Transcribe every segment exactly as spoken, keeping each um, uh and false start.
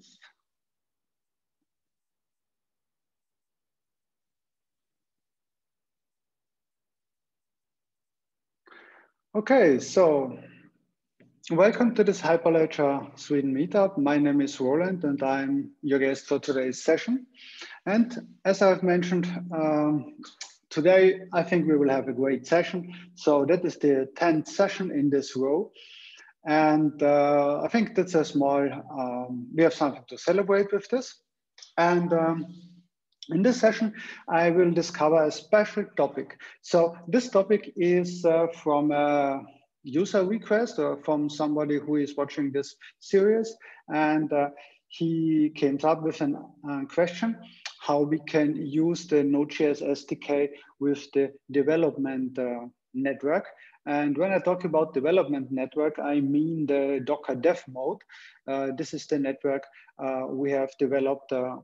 questions? Okay, so welcome to this Hyperledger Sweden meetup. My name is Roland and I'm your guest for today's session. And as I've mentioned, um, today I think we will have a great session. So that is the tenth session in this row. And uh, I think that's a small, um, we have something to celebrate with this. And um, in this session, I will discover a special topic. So this topic is uh, from a user request or from somebody who is watching this series. And uh, he came up with a uh, question, how we can use the Node.js S D K with the development uh, network. And when I talk about development network, I mean the Docker dev mode. Uh, this is the network uh, we have developed uh,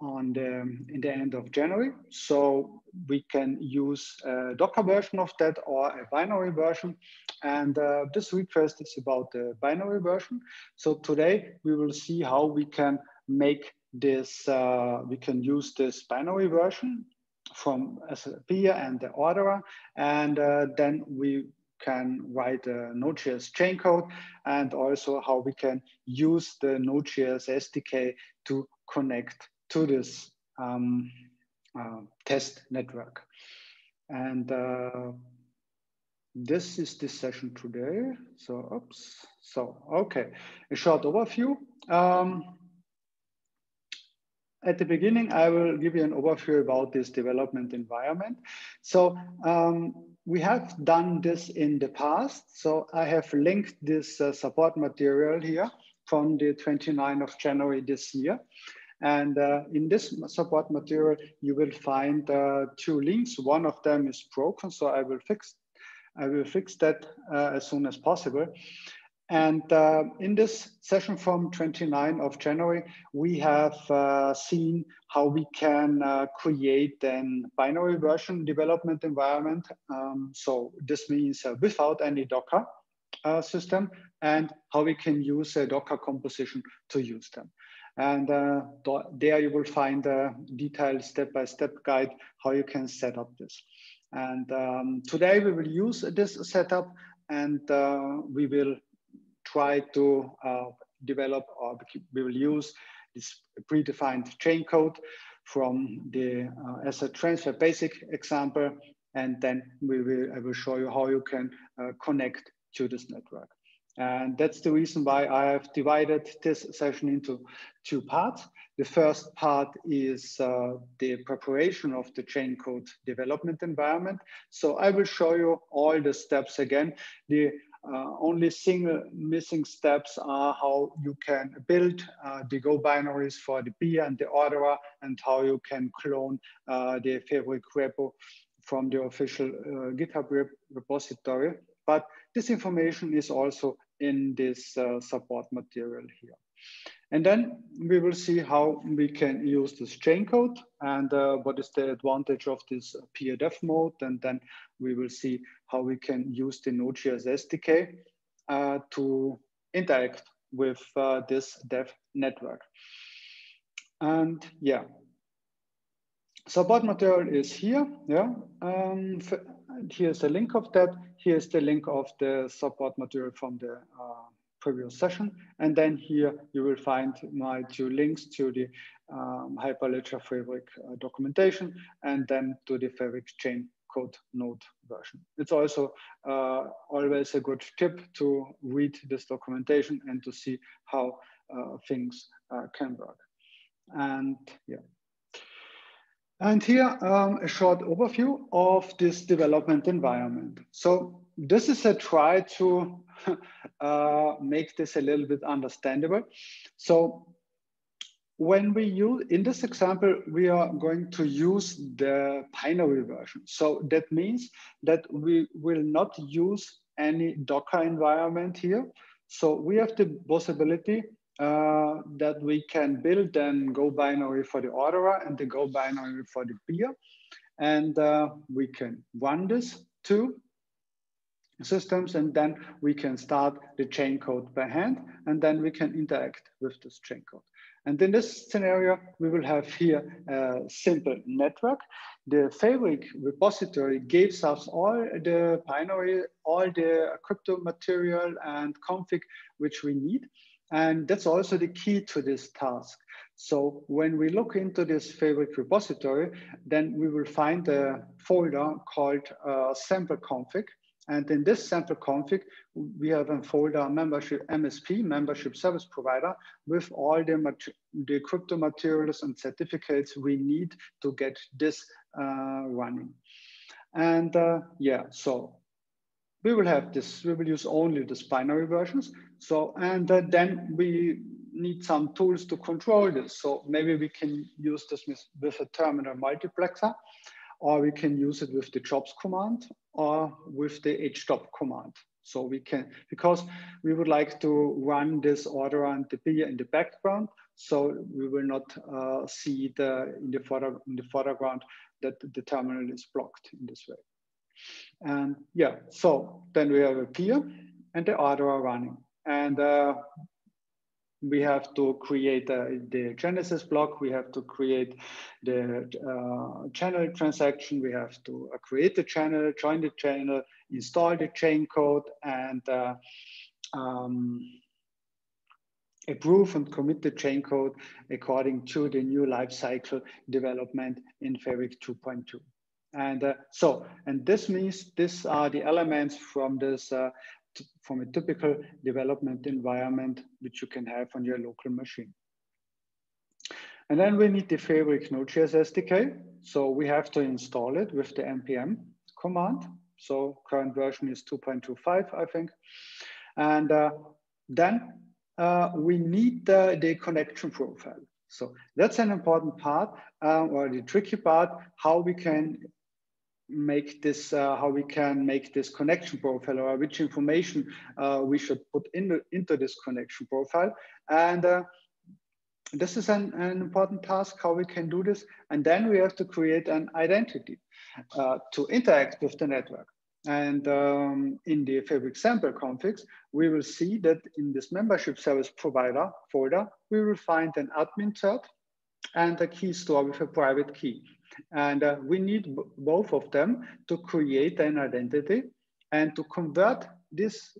on the, in the end of January. So we can use a Docker version of that or a binary version. And uh, this request is about the binary version. So today we will see how we can make this, uh, we can use this binary version from S P and the orderer, and uh, then we can write a Node.js chain code, and also how we can use the Node.js S D K to connect to this um, uh, test network. And uh, this is the session today. So, oops. So, okay, a short overview. Um, At the beginning, I will give you an overview about this development environment. So um, we have done this in the past. So I have linked this uh, support material here from the twenty-ninth of January this year. And uh, in this support material, you will find uh, two links. One of them is broken, so I will fix, I will fix that uh, as soon as possible. And uh, in this session from twenty-ninth of January, we have uh, seen how we can uh, create a binary version development environment. Um, so this means uh, without any Docker uh, system, and how we can use a Docker composition to use them. And uh, there you will find a detailed step-by-step guide how you can set up this. And um, today we will use this setup, and uh, we will try to uh, develop, or we will use this predefined chain code from the uh, asset transfer basic example. And then we will, I will show you how you can uh, connect to this network. And that's the reason why I have divided this session into two parts. The first part is uh, the preparation of the chain code development environment. So I will show you all the steps again. The Uh, only single missing steps are how you can build uh, the Go binaries for the peer and the orderer, and how you can clone uh, the Fabric repo from the official uh, GitHub rep repository. But this information is also in this uh, support material here. And then we will see how we can use this chain code and uh, what is the advantage of this peer dev mode. And then we will see how we can use the Node.js S D K uh, to interact with uh, this dev network. And yeah, support material is here. Yeah, um, here's the link of that. Here's the link of the support material from the uh, previous session. And then here you will find my two links to the um, Hyperledger Fabric uh, documentation, and then to the Fabric chain code node version. It's also uh, always a good tip to read this documentation and to see how uh, things uh, can work. And yeah. And here um, a short overview of this development environment. So this is a try to uh, make this a little bit understandable. So when we use, in this example, we are going to use the binary version. So that means that we will not use any Docker environment here. So we have the possibility uh, that we can build and Go binary for the orderer and the Go binary for the peer. And uh, we can run this too. systems, and then we can start the chain code by hand, and then we can interact with this chain code. And in this scenario, we will have here a simple network. The Fabric repository gives us all the binary, all the crypto material and config which we need. And that's also the key to this task. So when we look into this Fabric repository, then we will find a folder called uh, sample config. And in this sample config, we have a folder membership M S P, membership service provider, with all the, the crypto materials and certificates we need to get this uh, running. And uh, yeah, so we will have this, we will use only this binary versions. So, and uh, then we need some tools to control this. So maybe we can use this with a terminal multiplexer, or we can use it with the jobs command or with the hdop command. So we can, because we would like to run this order and the beer in the background, so we will not uh, see the in the, fore, in the foreground that the terminal is blocked in this way. And yeah, so then we have a peer and the order are running. And uh, we have to create uh, the Genesis block. We have to create the uh, channel transaction. We have to uh, create the channel, join the channel, install the chain code, and uh, um, approve and commit the chain code according to the new lifecycle development in Fabric two point two. And uh, so, and this means these are the elements from this uh, from a typical development environment which you can have on your local machine. And then we need the Fabric Node.js S D K. So we have to install it with the N P M command. So current version is two point two five, I think. And uh, then uh, we need the, the connection profile. So that's an important part, uh, or the tricky part, how we can make this, uh, how we can make this connection profile, or which information uh, we should put in the, into this connection profile. And uh, this is an, an important task, how we can do this. And then we have to create an identity uh, to interact with the network. And um, in the Fabric sample configs, we will see that in this membership service provider folder, we will find an admin cert and a key store with a private key. And uh, we need both of them to create an identity and to convert this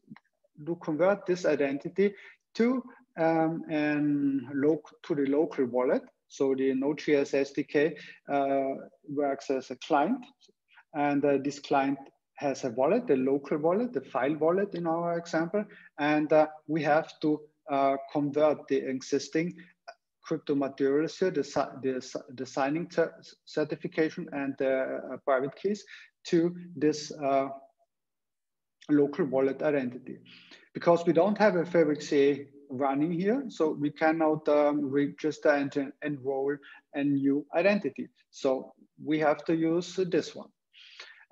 to convert this identity to um, and local to the local wallet. So the Node.js S D K uh, works as a client, and uh, this client has a wallet, the local wallet, the file wallet in our example, and uh, we have to uh, convert the existing crypto materials here, the, the, the signing certification and the uh, private keys to this uh, local wallet identity. Because we don't have a Fabric C A running here, so we cannot um, register and enroll a new identity. So we have to use this one.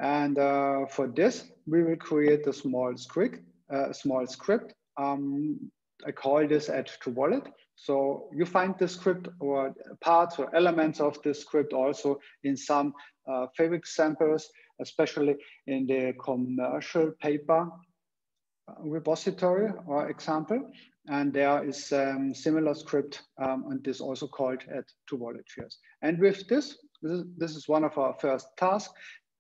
And uh, for this, we will create a small script, uh, small script. Um, I call this Edge to Wallet. So you find the script or parts or elements of the script also in some uh, Fabric samples, especially in the commercial paper repository or example. And there is a um, similar script, um, and this also called add to wallet shares. And with this, this is, this is one of our first tasks.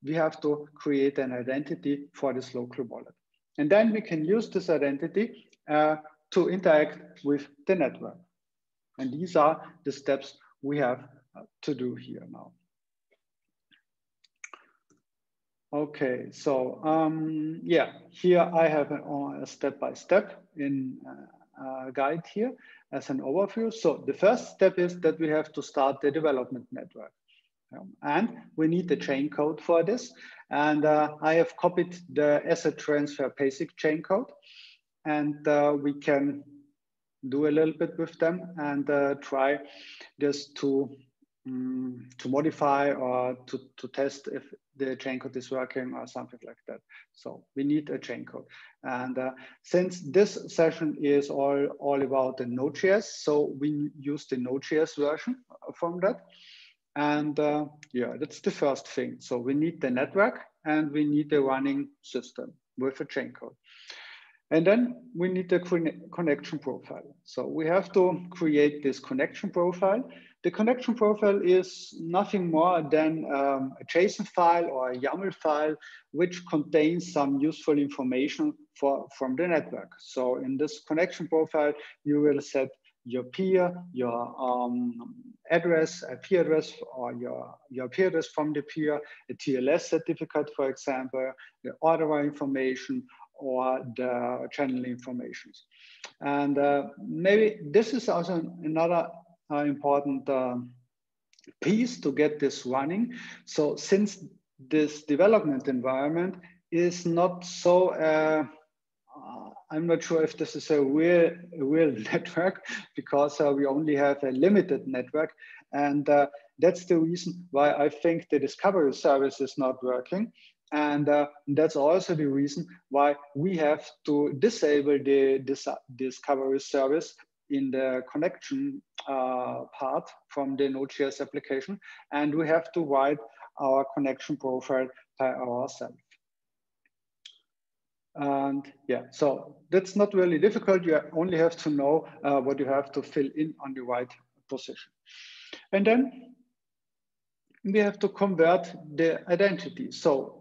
We have to create an identity for this local wallet. And then we can use this identity uh, to interact with the network. And these are the steps we have to do here now. Okay, so um, yeah, here I have a step-by-step in uh, uh, guide here as an overview. So the first step is that we have to start the development network. Um, and we need the chain code for this. And uh, I have copied the asset transfer basic chain code. And uh, we can do a little bit with them and uh, try just to um, to modify or to, to test if the chain code is working or something like that. So we need a chain code. And uh, since this session is all, all about the Node.js, so we use the Node.js version from that. And uh, yeah, that's the first thing. So we need the network and we need a running system. with a chain code. And then we need the connection profile. So we have to create this connection profile. The connection profile is nothing more than um, a JSON file or a YAML file, which contains some useful information for, from the network. So in this connection profile, you will set your peer, your um, address, I P address, or your, your I P address from the peer, a T L S certificate, for example, the order information, or the channel informations. And uh, maybe this is also another uh, important uh, piece to get this running. So since this development environment is not so, uh, uh, I'm not sure if this is a real, a real network, because uh, we only have a limited network. And uh, that's the reason why I think the discovery service is not working. And uh, that's also the reason why we have to disable the dis discovery service in the connection uh, part from the Node.js application. And we have to write our connection profile by ourselves. And yeah, so that's not really difficult. You only have to know uh, what you have to fill in on the right position. And then we have to convert the identity. So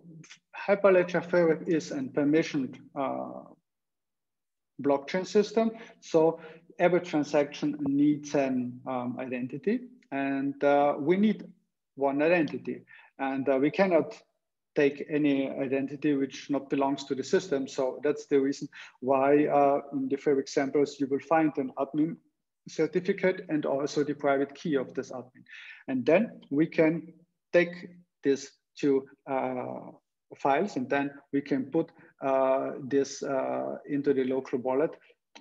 Hyperledger Fabric is a permissioned uh, blockchain system. So every transaction needs an um, identity, and uh, we need one identity. And uh, we cannot take any identity which not belongs to the system. So that's the reason why uh, in the Fabric samples, you will find an admin certificate and also the private key of this admin. And then we can take these two uh, files, and then we can put uh, this uh, into the local wallet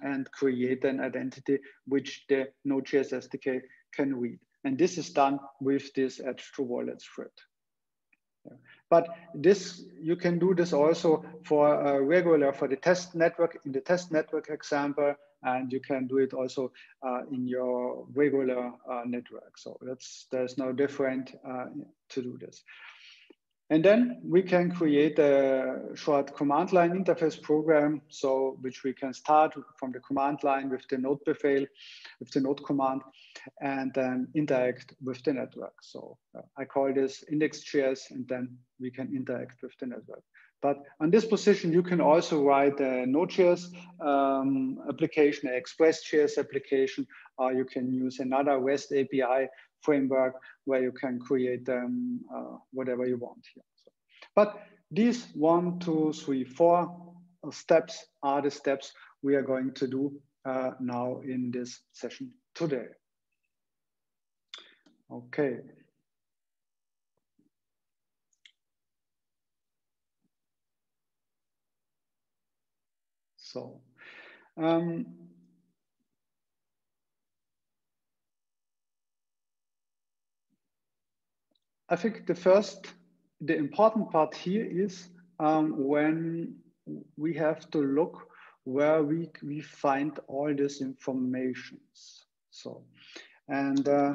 and create an identity which the Node.js S D K can read. And this is done with this edge to wallet thread. But this, you can do this also for uh, regular, for the test network, in the test network example, and you can do it also uh, in your regular uh, network. So that's, there's no different uh, to do this. And then we can create a short command line interface program, so which we can start from the command line with the node befehl, with the node command, and then interact with the network. So uh, I call this index.js, and then we can interact with the network. But on this position, you can also write a Node.js um, application, an Express.js application, or you can use another REST A P I framework where you can create um, uh, whatever you want here. So, but these one, two, three, four steps are the steps we are going to do uh, now in this session today. Okay. So, um, I think the first, the important part here is um, when we have to look where we, we find all these informations. So, and uh,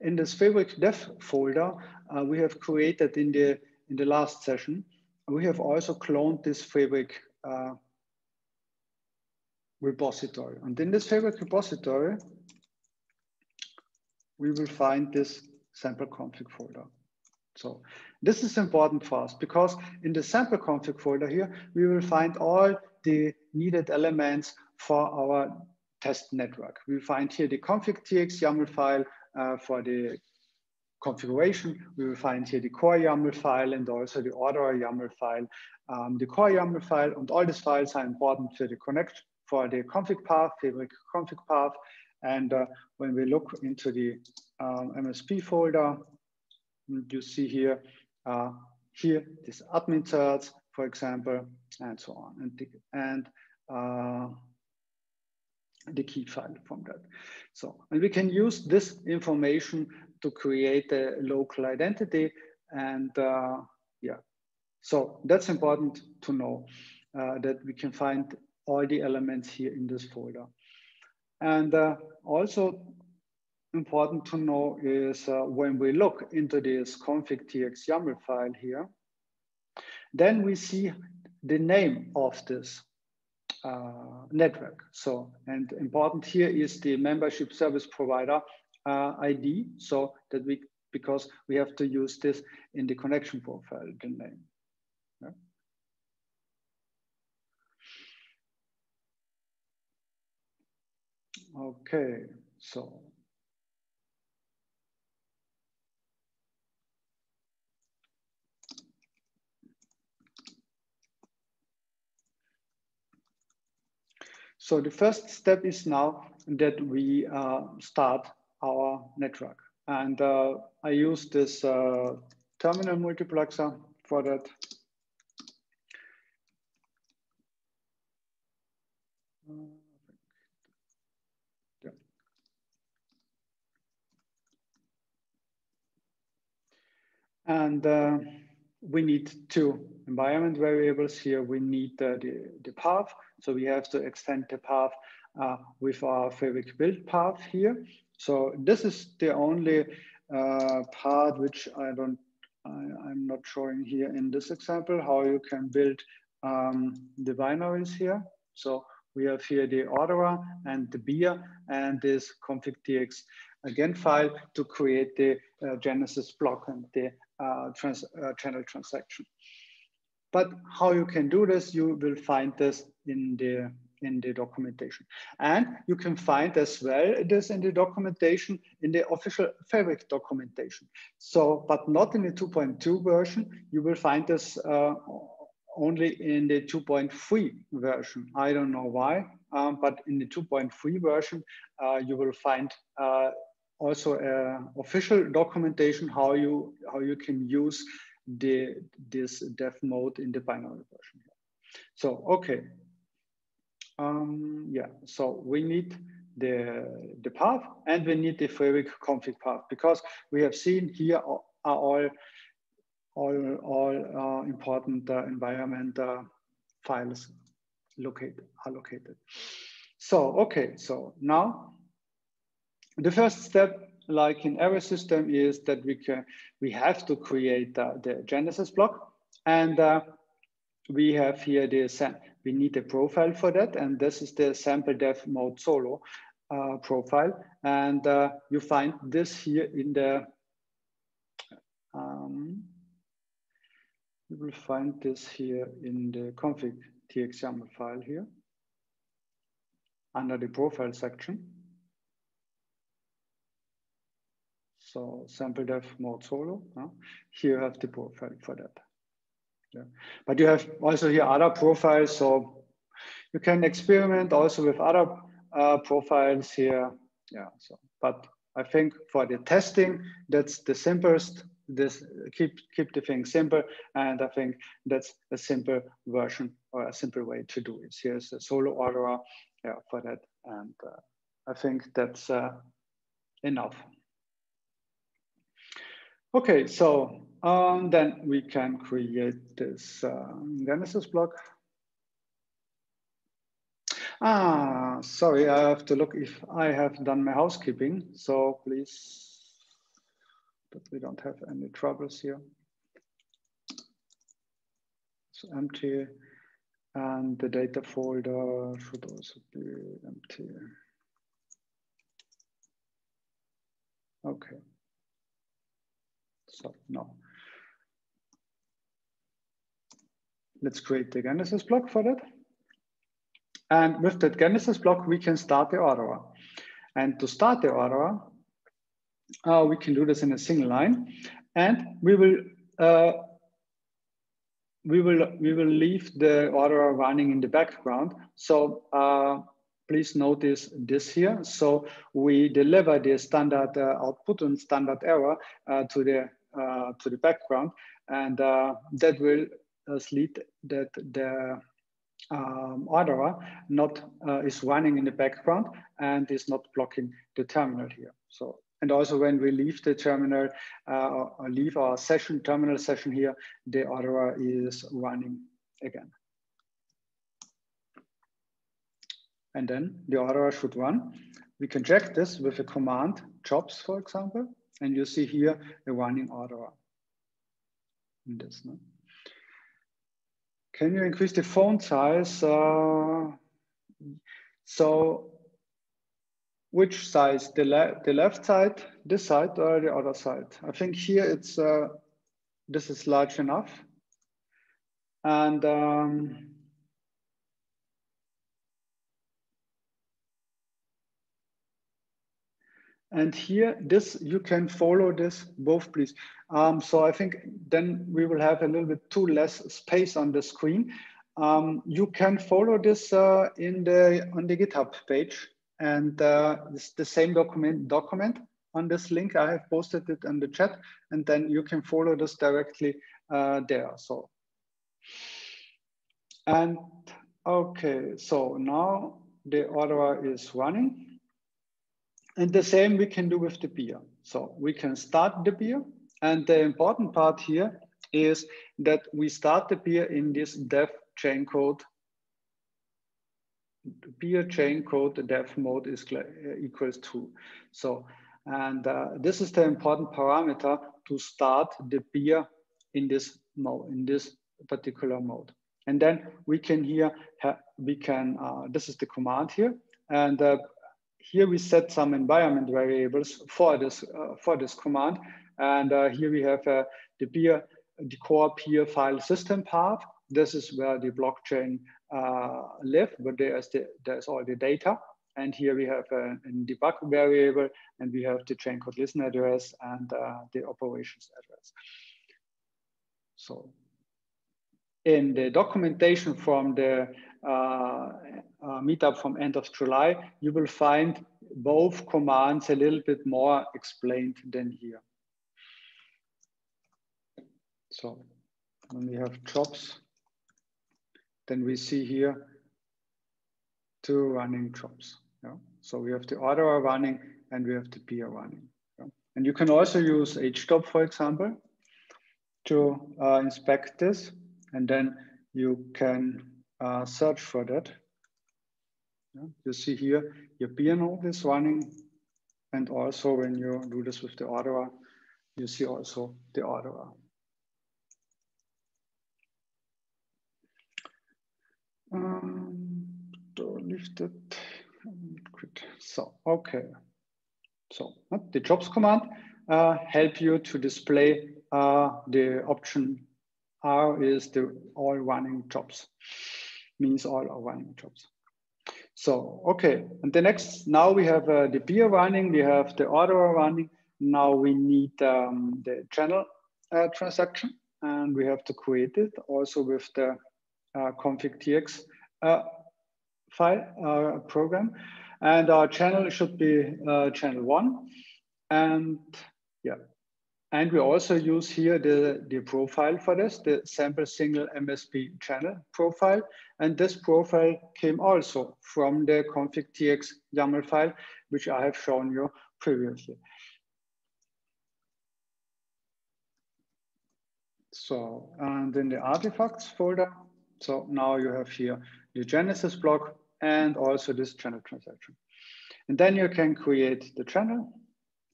in this Fabric dev folder, Uh, we have created in the in the last session, we have also cloned this Fabric uh, repository. And in this Fabric repository, we will find this sample config folder. So this is important for us, because in the sample config folder here, we will find all the needed elements for our test network. We find here the config.txt YAML file uh, for the configuration. We will find here the core YAML file and also the order YAML file. Um, the core YAML file and all these files are important for the connect for the config path, Fabric config path. And uh, when we look into the um, M S P folder, you see here uh, here this admin certs, for example, and so on, and the, and uh, the key file from that. So, and we can use this information to create a local identity. And uh, yeah, so that's important to know uh, that we can find all the elements here in this folder. And uh, also important to know is uh, when we look into this config.txt YAML file here, then we see the name of this uh, network. So, and important here is the membership service provider uh, I D, so that we, because we have to use this in the connection profile, the name. Yeah. Okay, so. So the first step is now that we uh, start our network. And uh, I use this uh, terminal multiplexer for that. And uh, we need two environment variables here. We need uh, the, the path. So we have to extend the path uh, with our fabric build path here. So this is the only uh, part which I don't, I, I'm not showing here in this example, how you can build um, the binaries here. So we have here the orderer and the beer and this config.txt again file to create the uh, Genesis block and the uh, trans uh, channel transaction. But how you can do this, you will find this in the in the documentation, and you can find as well this in the documentation in the official Fabric documentation. So, but not in the two point two version. You will find this uh, only in the two point three version. I don't know why, um, but in the two point three version, uh, you will find uh, also uh, official documentation how you how you can use the this dev mode in the binary version. So okay, um, yeah. So we need the the path, and we need the fabric config path, because we have seen here are all all all uh, important uh, environment uh, files located are located. So okay, so now the first step, like in every system, is that we can we have to create uh, the Genesis block, and uh, we have here the we need a profile for that, and this is the sample dev mode solo uh, profile, and uh, you find this here in the um, you will find this here in the config.txt YAML file here under the profile section. So sample dev mode solo, huh? Here you have the profile for that. Yeah. But you have also here other profiles, so you can experiment also with other uh, profiles here. Yeah. So, but I think for the testing, that's the simplest. This keep keep the thing simple, and I think that's a simple version or a simple way to do it. Here's a solo orderer, yeah, for that, and uh, I think that's uh, enough. Okay, so um, then we can create this uh, Genesis block. Ah, sorry, I have to look if I have done my housekeeping. So please, but we don't have any troubles here. It's empty, and the data folder should also be empty. Okay. So no, let's create the Genesis block for that. And with that Genesis block, we can start the orderer. And to start the orderer, uh, we can do this in a single line, and we will uh, we will we will leave the orderer running in the background. So. Uh, Please notice this here. So we deliver the standard uh, output and standard error uh, to the uh, to the background, and uh, that will uh, lead that the um, orderer not uh, is running in the background and is not blocking the terminal here. So, and also when we leave the terminal uh, or leave our session terminal session here, the orderer is running again. And then the orderer should run. We can check this with a command jobs, for example, and you see here a running order in this. No? Can you increase the font size? Uh, so which size, the, le the left side, this side, or the other side? I think here it's, uh, this is large enough. And um, And here, this, you can follow this both, please. Um, so I think then we will have a little bit too less space on the screen. Um, you can follow this uh, in the, on the GitHub page, and uh, it's the same document, document on this link. I have posted it in the chat, and then you can follow this directly uh, there, so. And okay, so now the order is running. And the same we can do with the beer. So we can start the beer. And the important part here is that we start the beer in this dev chain code. Beer chain code, the dev mode is equals to. So, and uh, this is the important parameter to start the beer in this mode, in this particular mode. And then we can here, we can, uh, this is the command here. And uh, here we set some environment variables for this uh, for this command, and uh, here we have uh, the peer, the core peer file system path. This is where the blockchain uh, live, but there's the, there's all the data. And here we have a, a debug variable, and we have the chain code listen address and uh, the operations address. So, in the documentation from the Uh, uh, meetup from end of July, you will find both commands a little bit more explained than here. So when we have jobs, then we see here two running jobs. Yeah? So we have the orderer running and we have the peer running. Yeah? And you can also use hdop, for example, to uh, inspect this, and then you can Uh, search for that. Yeah. You see here your peer node is running, and also when you do this with the orderer, you see also the orderer. Um, lifted, so okay. So the jobs command uh, help you to display uh, the option R is the all running jobs. Means all are running jobs. So, okay, and the next, now we have uh, the peer running, we have the orderer running, now we need um, the channel uh, transaction, and we have to create it also with the uh, config.tx uh, file uh, program. And our channel should be uh, channel one, and yeah. And we also use here the, the profile for this, the sample single M S P channel profile. And this profile came also from the config.tx YAML file, which I have shown you previously. So, and in the artifacts folder, so now you have here the Genesis block and also this channel transaction. And then you can create the channel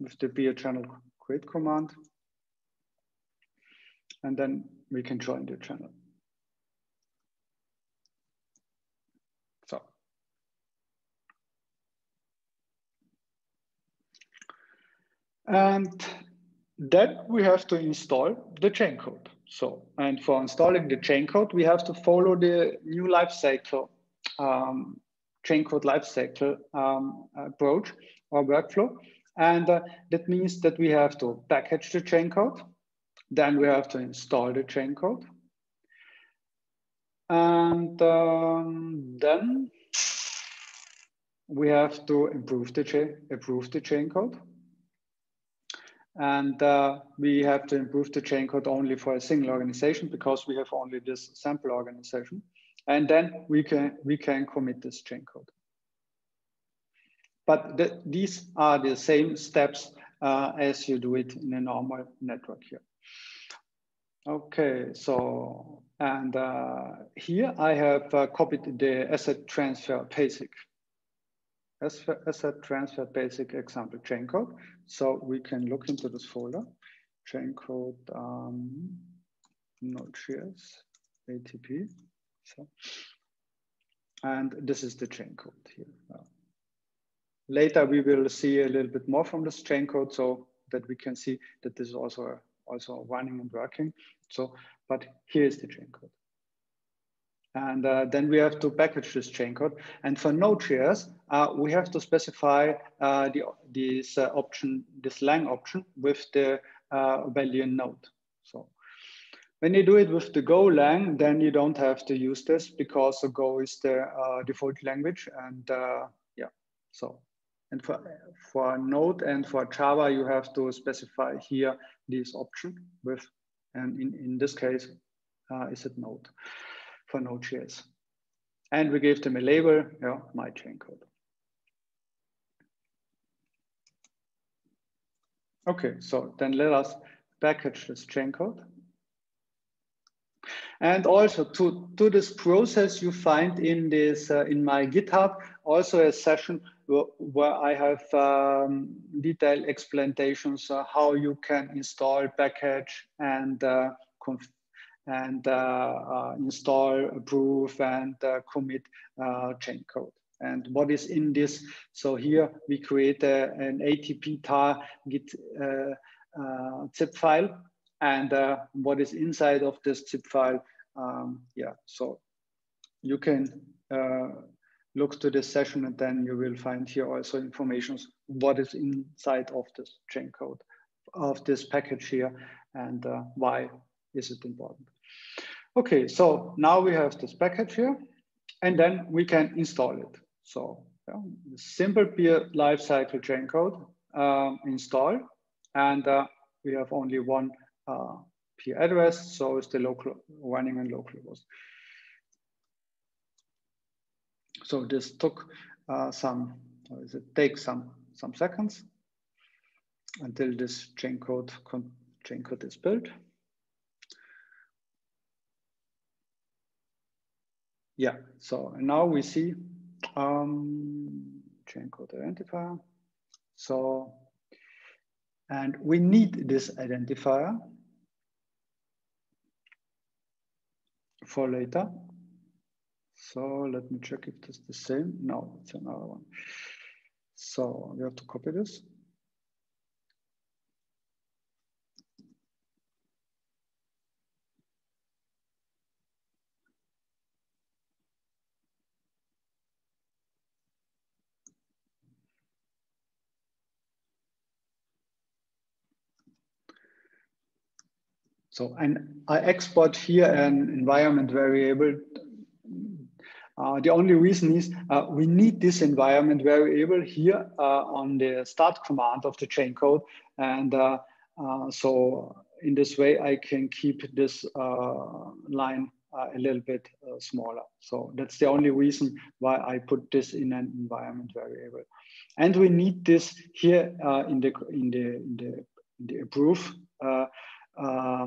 with the peer channel create command. And then we can join the channel. So, and then we have to install the chain code. So, and for installing the chain code, we have to follow the new lifecycle, um, chain code lifecycle um, approach or workflow. And uh, that means that we have to package the chain code. Then we have to install the chain code. And um, then we have to improve the chain, improve the chain code. And uh, we have to improve the chain code only for a single organization because we have only this sample organization. And then we can, we can commit this chain code. But the, these are the same steps uh, as you do it in a normal network here. Okay, so, and uh, here I have uh, copied the asset transfer basic as asset transfer basic example chain code. So we can look into this folder, chain code um, Node.js A T P. So, and this is the chain code here. Uh, later we will see a little bit more from this chain code so that we can see that this is also also running and working. So, but here is the chain code. And uh, then we have to package this chain code. And for Node.js, uh, we have to specify uh, the this uh, option, this lang option with the uh, Boolean node. So when you do it with the Go lang, then you don't have to use this because the Go is the uh, default language. And uh, yeah, so and for for Node and for Java, you have to specify here this option with, and in in this case, uh, is it Node? For Node.js. And we gave them a label, yeah, my chain code. Okay, so then let us package this chain code. And also to, to this process, you find in this, uh, in my GitHub, also a session where, where I have um, detailed explanations uh, how you can install, package, and uh, configure and uh, uh, install, approve, and uh, commit uh, chain code. And what is in this? So here we create a, an A T P tar git uh, uh, zip file, and uh, what is inside of this zip file? Um, yeah, so you can uh, look to this session, and then you will find here also information what is inside of this chain code, of this package here, and uh, why is it important. Okay, so now we have this package here, and then we can install it. So yeah, simple peer lifecycle chain code um, install, and uh, we have only one uh, peer address, so it's the local running and local host. So this took uh, some, or is it take some some seconds until this chain code chain code is built. Yeah, so now we see um, chain code identifier. So, and we need this identifier for later. So let me check if it's the same. No, it's another one. So we have to copy this. So, and I export here an environment variable. Uh, the only reason is uh, we need this environment variable here uh, on the start command of the chain code. And uh, uh, so in this way, I can keep this uh, line uh, a little bit uh, smaller. So that's the only reason why I put this in an environment variable. And we need this here uh, in the, in the, in the, in the approve uh, uh,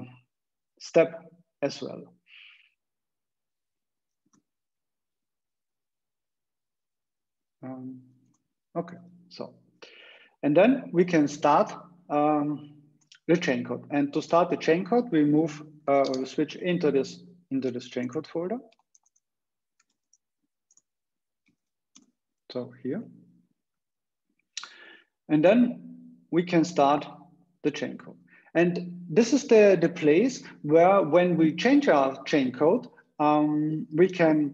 step as well. Um, okay, so, and then we can start um, the chain code. And to start the chain code, we move uh, or switch into this into this chain code folder. So here, and then we can start the chain code. And this is the, the place where when we change our chain code, um, we can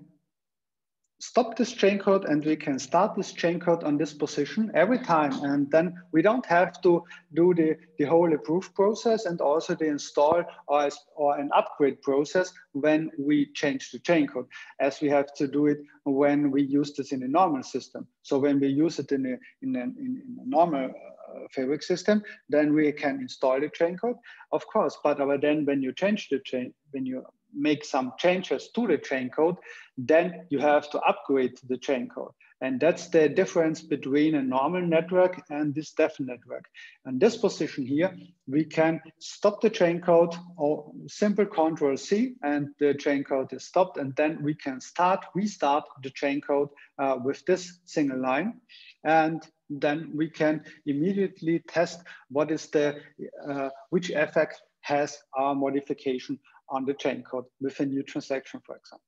stop this chain code and we can start this chain code on this position every time. And then we don't have to do the, the whole approve process and also the install or, or an upgrade process when we change the chain code, as we have to do it when we use this in a normal system. So when we use it in a, in a, in a normal Uh, Fabric system, then we can install the chain code, of course. But, but then when you change the chain, when you make some changes to the chain code, then you have to upgrade the chain code. And that's the difference between a normal network and this dev network. And this position here, we can stop the chain code or simple control C, and the chain code is stopped. And then we can start, restart the chain code uh, with this single line. And then we can immediately test what is the, uh, which effect has our modification on the chain code with a new transaction, for example.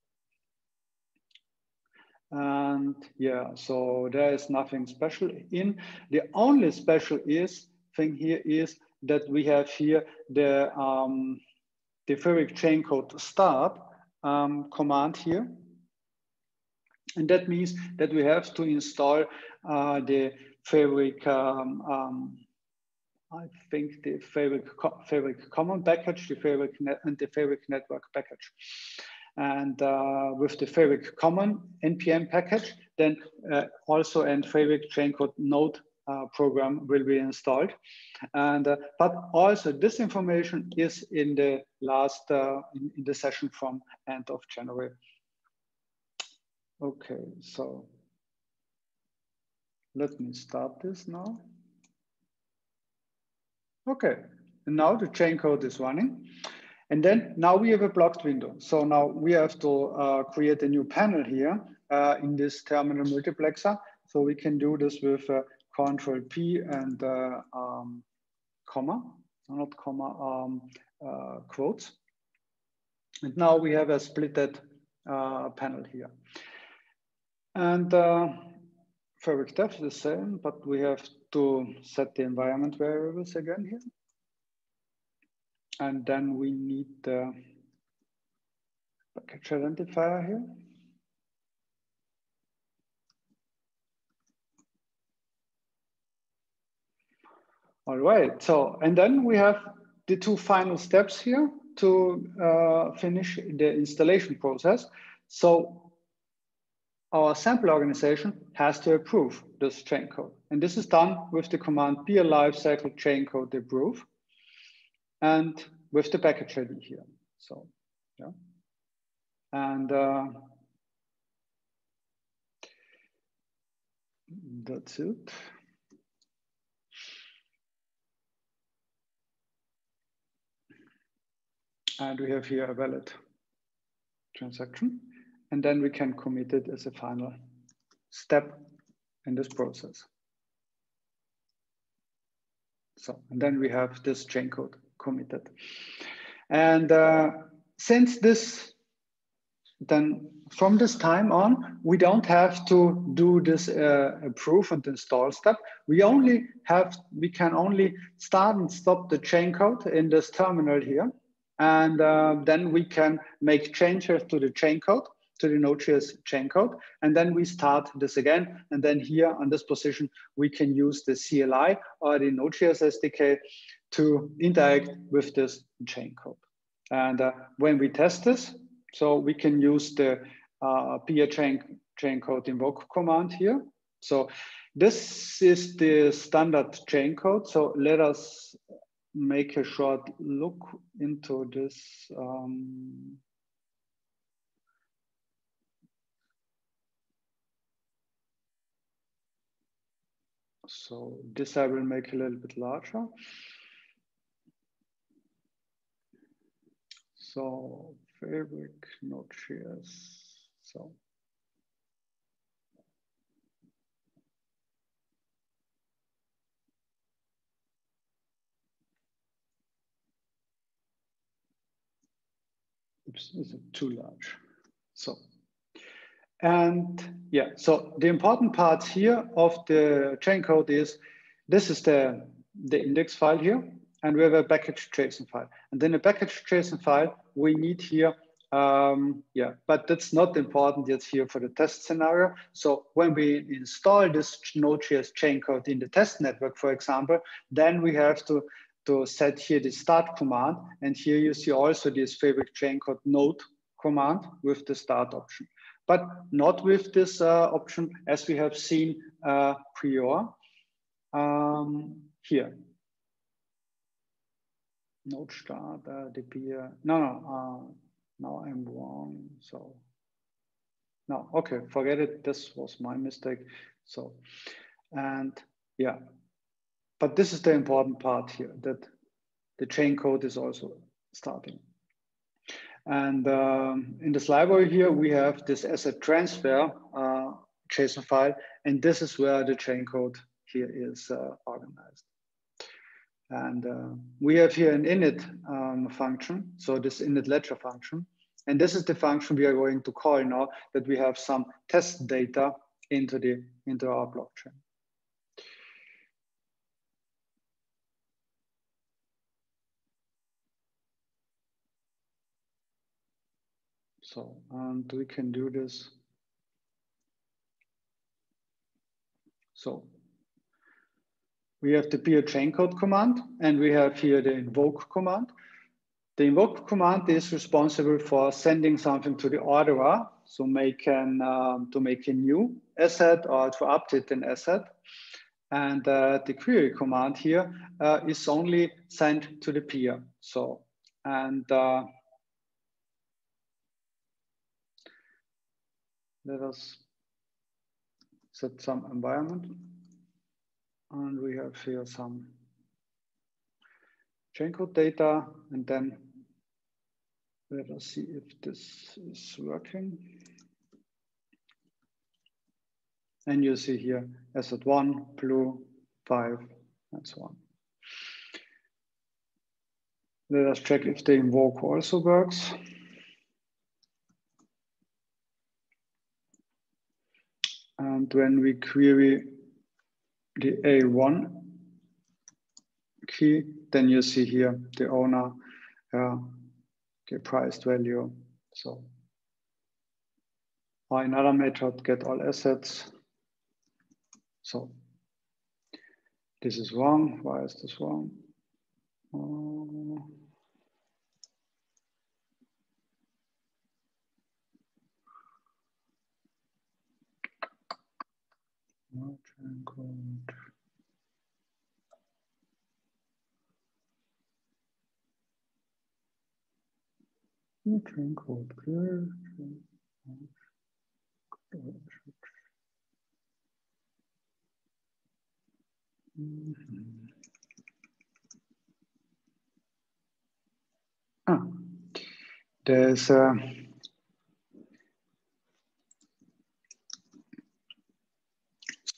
And yeah, so there is nothing special in. The only special is thing here is that we have here the, um, the fabric chain code start um, command here. And that means that we have to install uh, the fabric, um, um, I think the fabric, fabric common package, the fabric net, and the fabric network package. And uh, with the fabric common N P M package, then uh, also and fabric chain code node uh, program will be installed. And uh, but also this information is in the last uh, in, in the session from end of January. Okay, so let me start this now. Okay, and now the chain code is running. And then now we have a blocked window. So now we have to uh, create a new panel here uh, in this terminal multiplexer. So we can do this with uh, Control P and uh, um, comma, not comma, um, uh, quotes. And now we have a splitted uh, panel here. And uh, fabric dev is the same, but we have to set the environment variables again here. And then we need the package identifier here. All right, so, and then we have the two final steps here to uh, finish the installation process. So our sample organization has to approve this chain code. And this is done with the command beer lifecycle chain code approve. And with the package I D here, so yeah, and uh, that's it. And we have here a valid transaction, and then we can commit it as a final step in this process. So, and then we have this chain code committed. And uh, since this, then from this time on, we don't have to do this uh, approve and install step. We only have, we can only start and stop the chain code in this terminal here. And uh, then we can make changes to the chain code, to the Node.js chain code. And then we start this again. And then here on this position, we can use the C L I or the Node.js S D K to interact with this chain code. And uh, when we test this, so we can use the uh, peer chain, chain code invoke command here. So this is the standard chain code. So let us make a short look into this. Um, so this I will make a little bit larger. So fabric Node.js. So oops, is it too large? So and yeah, so the important part here of the chain code is this is the the index file here. And we have a package JSON file. And then a package JSON file we need here, um, yeah, but that's not important yet here for the test scenario. So when we install this Node.js chain code in the test network, for example, then we have to, to set here the start command. And here you see also this fabric chain code node command with the start option, but not with this uh, option as we have seen uh, prior um, here. Node start, uh, the peer, no, no, uh, now I'm wrong. So no, okay, forget it. This was my mistake. So, and yeah, but this is the important part here, that the chain code is also starting. And um, in this library here, we have this asset transfer uh, JSON file, and this is where the chain code here is uh, organized. And uh, we have here an init um, function, so this init ledger function. And this is the function we are going to call now that we have some test data into, the, into our blockchain. So and we can do this. So we have the peer chain code command, and we have here the invoke command. The invoke command is responsible for sending something to the orderer, so make an, um, to make a new asset or to update an asset. And uh, the query command here uh, is only sent to the peer. So and. Uh, Let us set some environment, and we have here some chain code data, and then let us see if this is working. And you see here asset one, blue, five, and so on. Let us check if the invoke also works. And when we query the A one key, then you see here the owner, uh, the priced value. So, or another method, get all assets. So, this is wrong. Why is this wrong? Uh, No chain code. No chain code. Clear. Mm-hmm. Ah, there's a.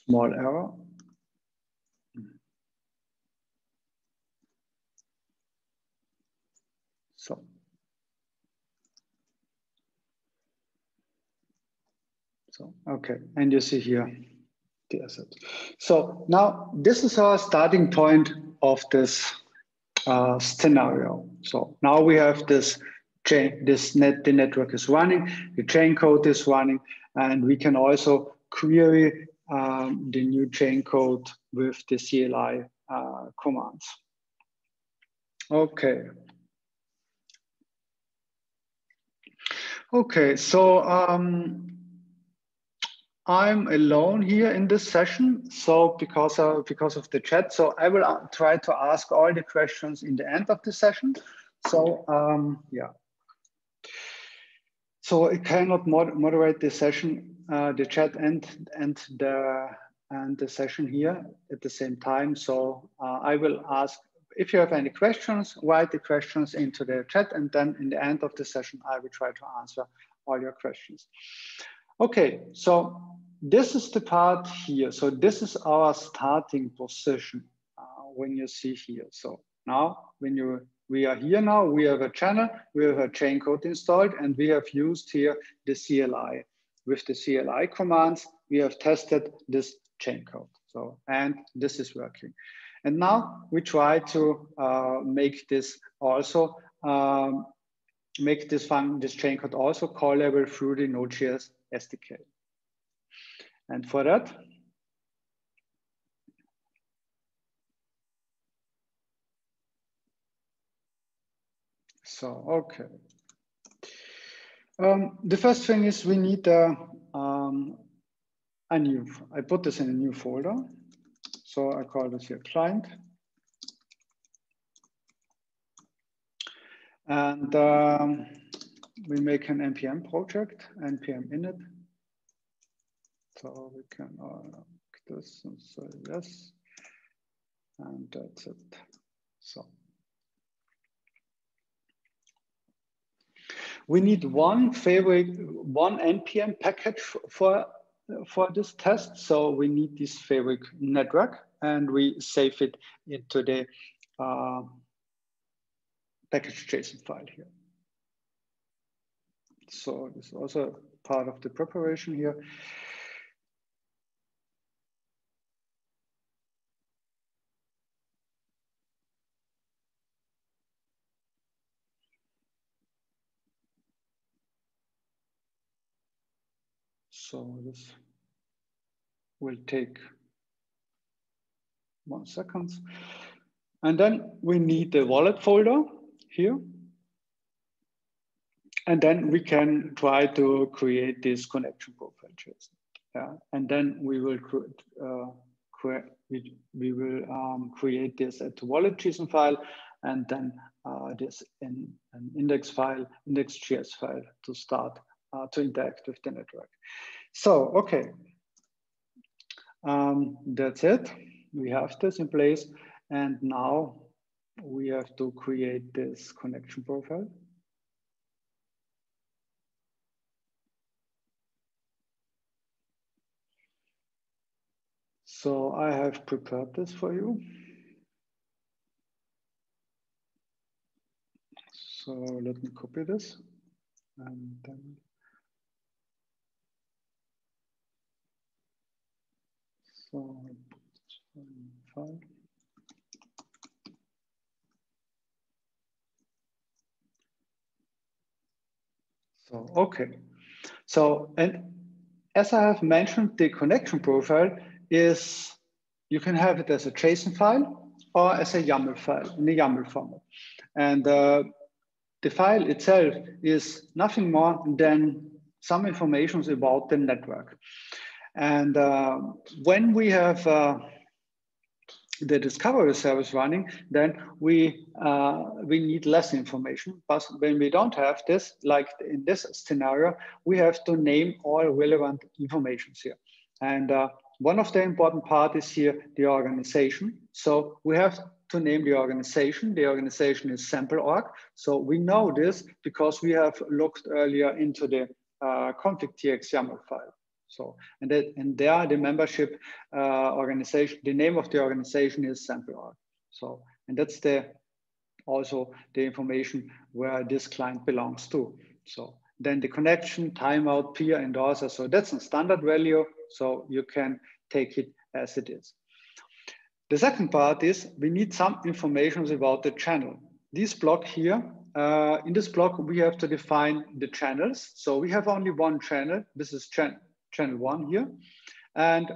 Small error. So, so okay, and you see here the asset. So now this is our starting point of this uh, scenario. So now we have this chain, this net, the network is running, the chain code is running, and we can also query Um, the new chain code with the C L I uh, commands. Okay. Okay, so um, I'm alone here in this session. So because of, because of the chat, so I will try to ask all the questions in the end of the session. So um, yeah. So I cannot mod moderate the session. Uh, the chat and and the and the session here at the same time. So uh, I will ask if you have any questions. Write the questions into the chat, and then in the end of the session, I will try to answer all your questions. Okay, so this is the part here. So this is our starting position uh, when you see here. So now when you we are here now, we have a channel, we have a chain code installed, and we have used here the C L I. With the C L I commands, we have tested this chain code. So, and this is working. And now we try to uh, make this also, um, make this fun, this chain code also callable through the Node.js S D K. And for that, so, okay. Um, the first thing is we need uh, um, a new, I put this in a new folder. So I call this here client. And um, we make an N P M project, N P M init. So we can uh, like this and say yes, and that's it. So we need one fabric, one N P M package for for this test. So we need this fabric network, and we save it into the uh, package JSON file here. So this is also part of the preparation here. So this will take one second. And then we need the wallet folder here. And then we can try to create this connection profile JSON. Yeah. And then we will create, uh, cre we, we will um, create this at the wallet JSON file, and then uh, this in an index file, index.js file to start uh, to interact with the network. So, okay, um, that's it. We have this in place. And now we have to create this connection profile. So I have prepared this for you. So let me copy this and then. So file. So okay. So and as I have mentioned, the connection profile is you can have it as a JSON file or as a YAML file in the YAML format, and uh, the file itself is nothing more than some information about the network. And uh, when we have uh, the discovery service running, then we uh, we need less information. But when we don't have this, like in this scenario, we have to name all relevant information here. And uh, one of the important part is here the organization. So we have to name the organization. The organization is sample dot org. So we know this because we have looked earlier into the uh, config.txt YAML file. So, and, that, and there the membership uh, organization, the name of the organization is sample dot org. So, and that's the, also the information where this client belongs to. So then the connection, timeout, peer, endorser. So that's a standard value. So you can take it as it is. The second part is we need some information about the channel. This block here, uh, in this block, we have to define the channels. So we have only one channel. This is channel. Channel one here, and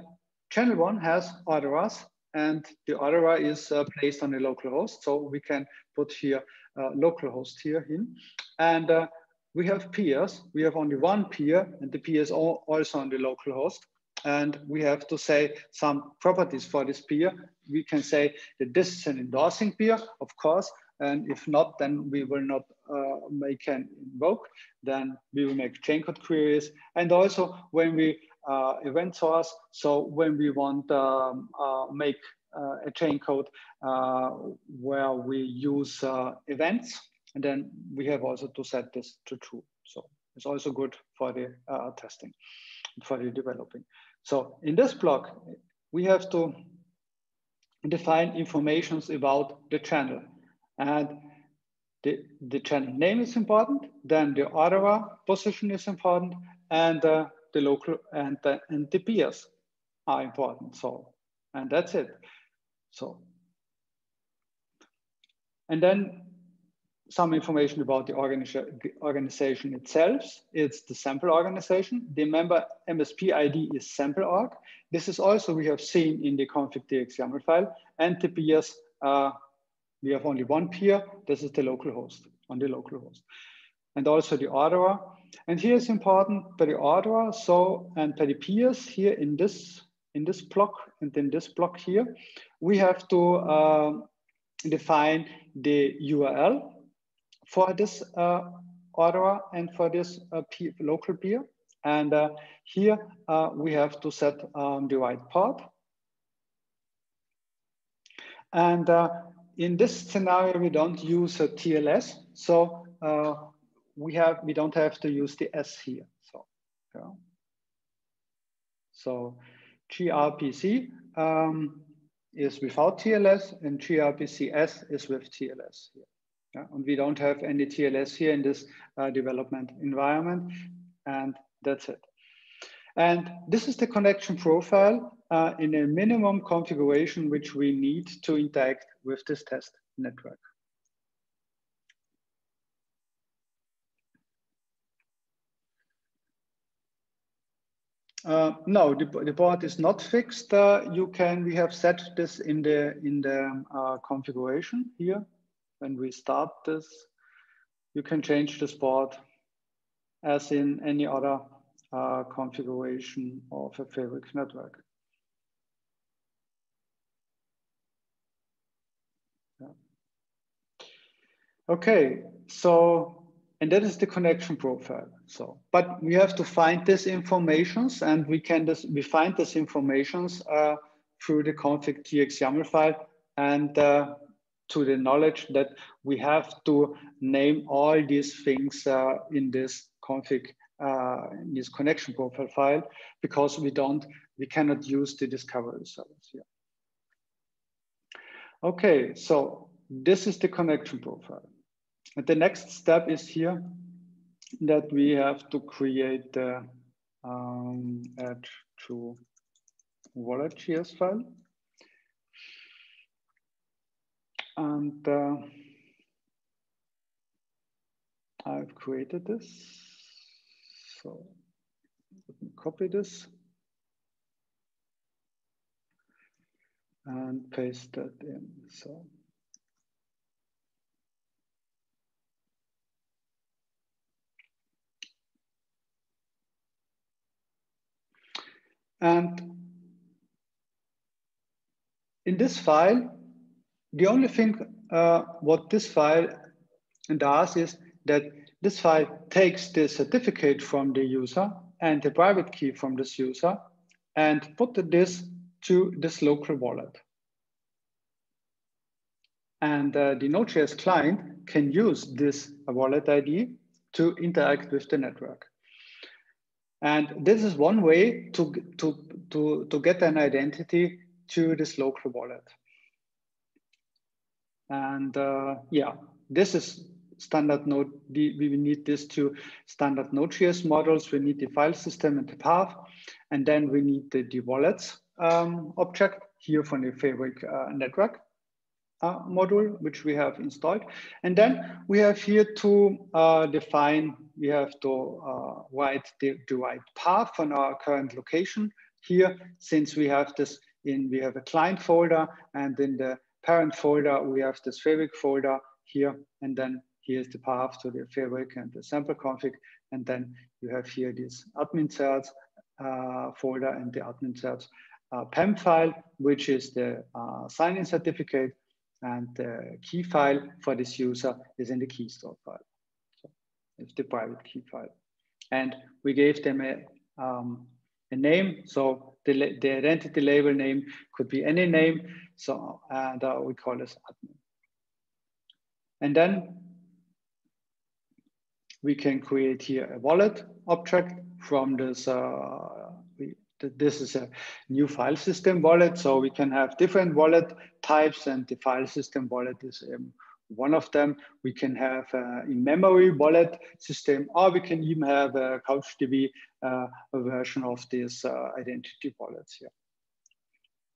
channel one has orderers, and the orderer is uh, placed on the local host. So we can put here uh, local host here in, and uh, we have peers. We have only one peer, and the peer is all also on the local host. And we have to say some properties for this peer. We can say that this is an endorsing peer, of course. And if not, then we will not uh, make an invoke. Then we will make chain code queries. And also when we uh, event source, so when we want um, uh, make uh, a chain code uh, where we use uh, events, and then we have also to set this to true. So it's also good for the uh, testing, for the developing. So in this block, we have to define informations about the channel. And the, the channel name is important, then the orderer position is important, and uh, the local and the, and the peers are important. So, and that's it. So, and then some information about the organization itself. It's the sample organization. The member M S P I D is sample dot org. This is also we have seen in the config.txt YAML file, and the peers are. Uh, We have only one peer. This is the local host, on the local host. And also the orderer. And here is important by the orderer. So, and by the peers here in this, in this block and in this block here, we have to uh, define the U R L for this uh, order and for this uh, peer, local peer. And uh, here uh, we have to set um, the right pod. And uh, in this scenario, we don't use a T L S. So uh, we have we don't have to use the S here. So, yeah. So gRPC um, is without T L S and gRPCs is with T L S here. Yeah? And we don't have any T L S here in this uh, development environment. And that's it. And this is the connection profile uh, in a minimum configuration which we need to interact with this test network. Uh, no, the, the board is not fixed. Uh, you can, we have set this in the, in the uh, configuration here. When we start this, you can change this board as in any other uh, configuration of a Fabric network. Yeah. Okay, so, and that is the connection profile. So, but we have to find this informations, and we can this, we find this informations uh, through the config.txt YAML file and uh, to the knowledge that we have to name all these things uh, in this config, uh, in this connection profile file, because we don't, we cannot use the discovery service here. Okay, so this is the connection profile. And the next step is here that we have to create the um, add to wallet.js file. And uh, I've created this. So let me copy this and paste that in. So and in this file, the only thing uh, what this file does is that this file takes the certificate from the user and the private key from this user and put this to this local wallet. And uh, the Node.js client can use this wallet I D to interact with the network. And this is one way to, to, to, to get an identity to this local wallet. And uh, yeah, this is standard node. We need this to standard Node.js models. We need the file system and the path, and then we need the, the wallets um, object here from the Fabric uh, network uh, module, which we have installed. And then we have here to uh, define, we have to uh, write the, the right path on our current location here, since we have this in, we have a client folder, and in the parent folder, we have this Fabric folder here, and then here's the path to the Fabric and the sample config, and then you have here this admin certs uh, folder and the admin certs uh, P E M file, which is the uh, sign-in certificate, and the key file for this user is in the key store file. So it's the private key file, and we gave them a, um, a name. So The, the identity label name could be any name. So and uh, we call this admin. And then we can create here a wallet object from this. Uh, we, this is a new file system wallet. So we can have different wallet types, and the file system wallet is um, one of them. We can have a in-memory wallet system, or we can even have a CouchDB uh, a version of these uh, identity wallets here.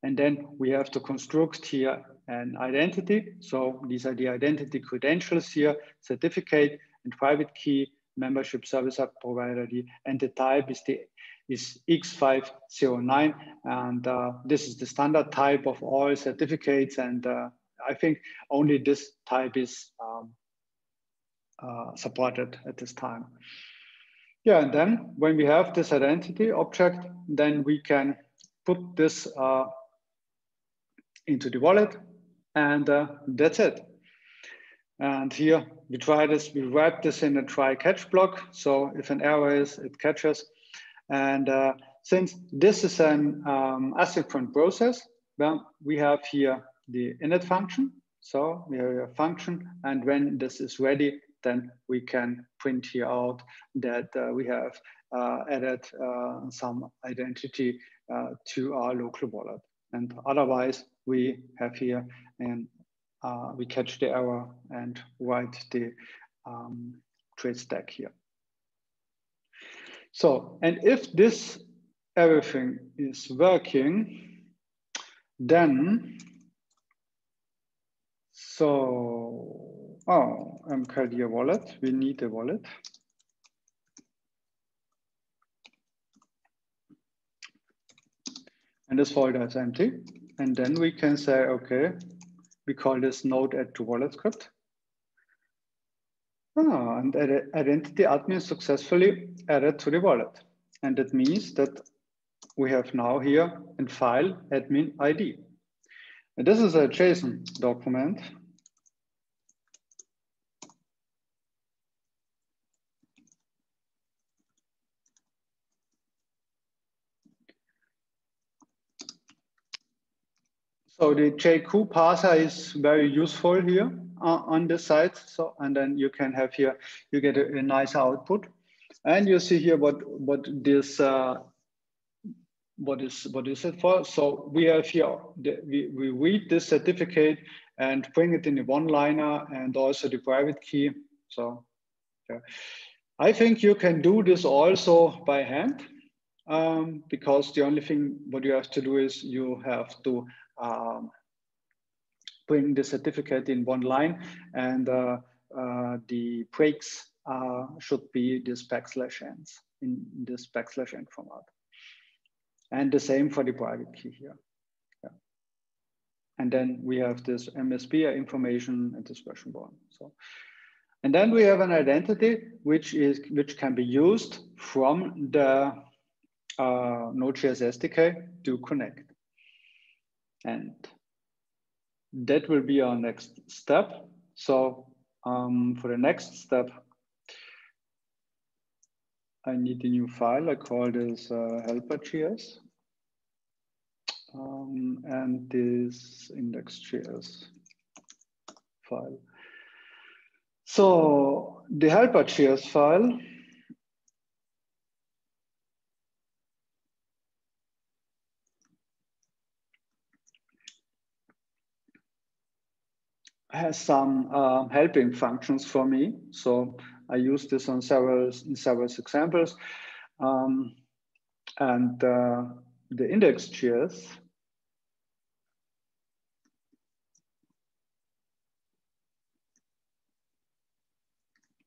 And then we have to construct here an identity. So these are the identity credentials here, certificate and private key, membership service app provider I D, and the type is the is X five oh nine. And uh, this is the standard type of all certificates, and uh, I think only this type is um, uh, supported at this time. Yeah, and then when we have this identity object, then we can put this uh, into the wallet, and uh, that's it. And here we try this, we wrap this in a try catch block. So if an error is, it catches. And uh, since this is an um, asynchronous process, well, we have here the init function. So we have a function, and when this is ready, then we can print here out that uh, we have uh, added uh, some identity uh, to our local wallet. And otherwise, we have here, and uh, we catch the error and write the um, trade stack here. So, and if this everything is working, then, so, oh, mkdir wallet, we need a wallet. And this folder is empty. And then we can say, okay, we call this node add to wallet script. Ah, and identity admin successfully added to the wallet. And that means that we have now here in file admin I D. And this is a JSON document. So the J Q parser is very useful here uh, on this side. So, and then you can have here, you get a, a nice output. And you see here what, what this, uh, what is what is it for? So we have here, the, we, we read this certificate and bring it in the one-liner and also the private key. So yeah. I think you can do this also by hand um, because the only thing what you have to do is you have to Um, bring the certificate in one line, and uh, uh, the breaks uh, should be this backslash ends in this backslash end format, and the same for the private key here. Yeah. And then we have this M S P information and this version one. So, and then we have an identity which is which can be used from the uh, Node.js S D K to connect. And that will be our next step. So um, for the next step, I need a new file. I call this uh, helper.js um, and this index.js file. So the helper.js file has some uh, helping functions for me. So I use this on several, in several examples. Um, and uh, the index.js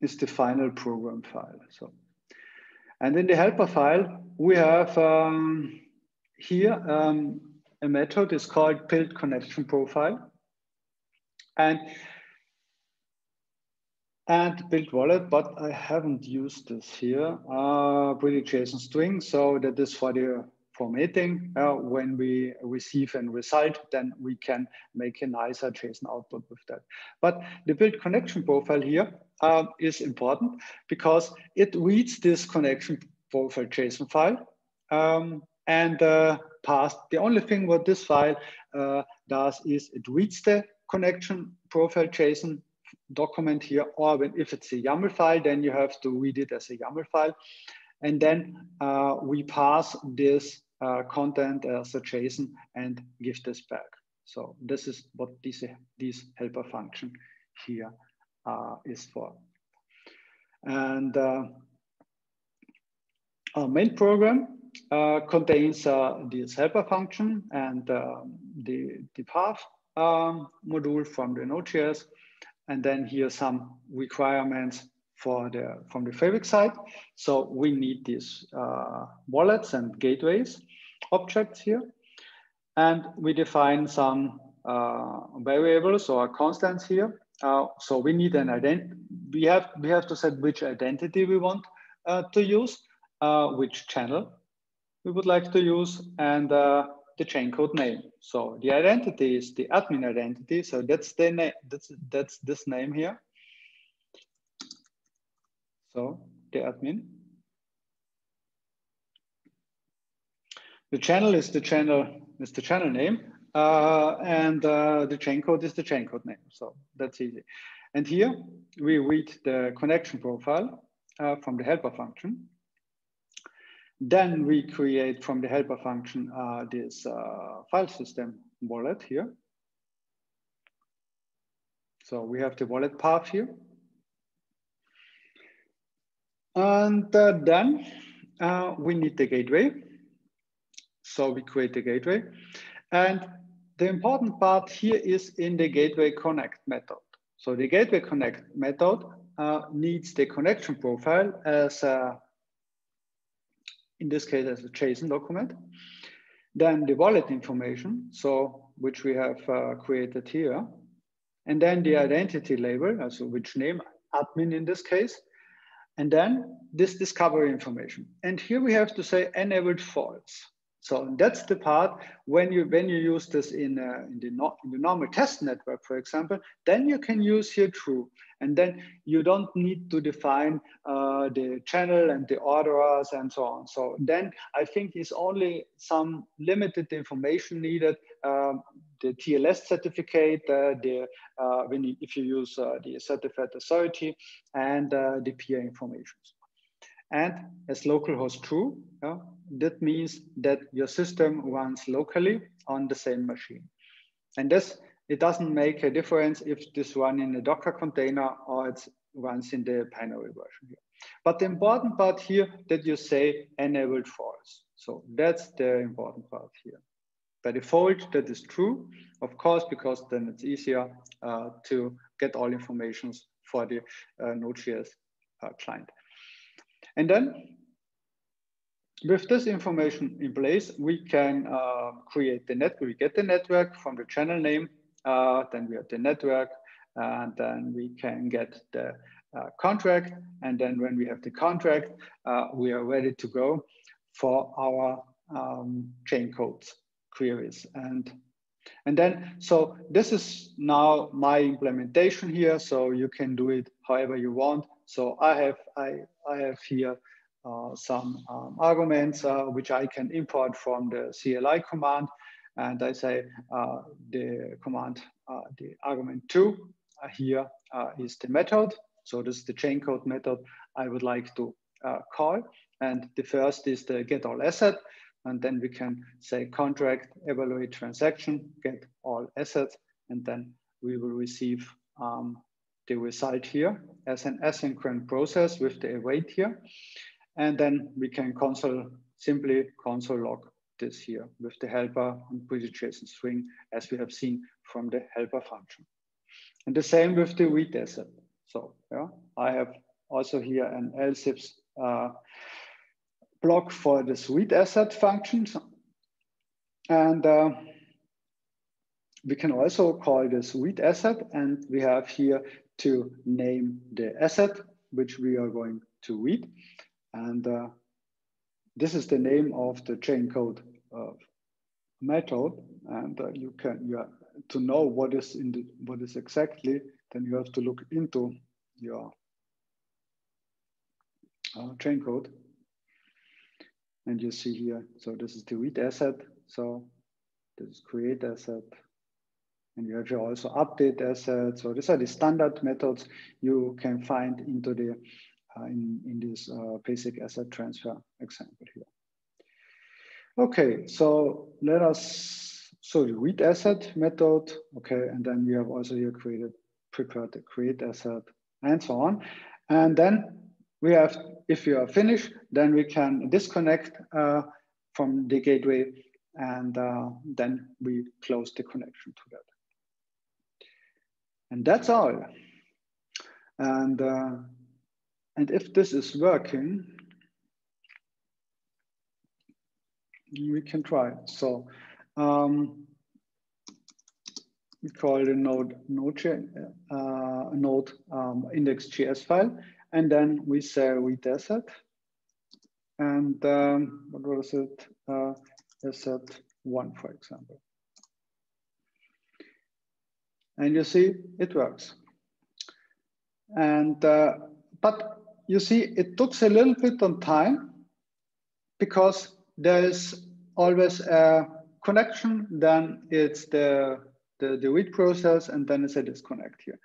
is the final program file. So, and in the helper file, we have um, here um, a method is called build connection profile. And, and build wallet, but I haven't used this here. Uh, pretty JSON string, so that is for the formatting. Uh, when we receive a result, then we can make a nicer JSON output with that. But the build connection profile here uh, is important because it reads this connection profile JSON file um, and uh, passed. The only thing what this file uh, does is it reads the connection profile JSON document here, or when, if it's a YAML file, then you have to read it as a YAML file. And then uh, we pass this uh, content as a JSON and give this back. So this is what this, this helper function here uh, is for. And uh, our main program uh, contains uh, this helper function and uh, the, the path Um, module from the Node.js, and then here some requirements for the from the Fabric side. So we need these uh, wallets and gateways objects here, and we define some uh, variables or constants here. Uh, so we need an ident. We have we have to set which identity we want uh, to use, uh, which channel we would like to use, and uh, the chain code name. So the identity is the admin identity. So that's the name. That's that's this name here. So the admin. The channel is the channel is the channel name, uh, and uh, the chain code is the chain code name. So that's easy. And here we read the connection profile uh, from the helper function. Then we create from the helper function uh, this uh, file system wallet here. So we have the wallet path here. And uh, then uh, we need the gateway. So we create the gateway. And the important part here is in the gateway connect method. So the gateway connect method uh, needs the connection profile as a, in this case, as a JSON document. Then the wallet information, so which we have uh, created here. And then the identity label, also which name, admin in this case. And then this discovery information. And here we have to say enabled false. So that's the part when you when you use this in, uh, in, the no, in the normal test network, for example, then you can use here true. And then you don't need to define uh, the channel and the orderers and so on. So then I think it's only some limited information needed, uh, the T L S certificate, uh, the, uh, when you, if you use uh, the certified authority and uh, the peer information. And as localhost true, yeah, that means that your system runs locally on the same machine. And this, it doesn't make a difference if this runs in a Docker container or it runs in the binary version here. But the important part here that you say enabled false. So that's the important part here. By default, that is true, of course, because then it's easier uh, to get all information for the uh, Node.js uh, client. And then with this information in place, we can uh, create the network. We get the network from the channel name, uh, then we have the network, and then we can get the uh, contract. And then when we have the contract, uh, we are ready to go for our um, chain codes queries. And, and then, so this is now my implementation here. So you can do it however you want. So I have, I, I have here uh, some um, arguments uh, which I can import from the C L I command. And I say uh, the command, uh, the argument two uh, here uh, is the method. So this is the chain code method I would like to uh, call. And the first is the get all asset. And then we can say contract, evaluate transaction, get all assets. And then we will receive um, the result here as an asynchronous process with the await here. And then we can console, simply console log this here with the helper and pretty JSON string as we have seen from the helper function. And the same with the read asset. So yeah, I have also here an L S I P S uh, block for this read asset function. And uh, we can also call this read asset, and we have here to name the asset which we are going to read. And uh, this is the name of the chain code uh, method. And uh, you can you have, to know what is in the, what is exactly, then you have to look into your uh, chain code. And you see here, so this is the read asset. So this is create asset. And you have to also update assets. So these are the standard methods you can find into the uh, in, in this uh, basic asset transfer example here. Okay, so let us, so the read asset method, okay, and then we have also here created, prepared the create asset and so on. And then we have, if you are finished, then we can disconnect uh, from the gateway, and uh, then we close the connection to that. And that's all. And, uh, and if this is working, we can try. So um, we call the node, node, uh, node um, index.js file, and then we say read asset. And um, what was it? Uh, asset one, for example. And you see, it works. And, uh, but you see, it took a little bit of time because there is always a connection, then it's the, the, the read process, and then it's a disconnect here.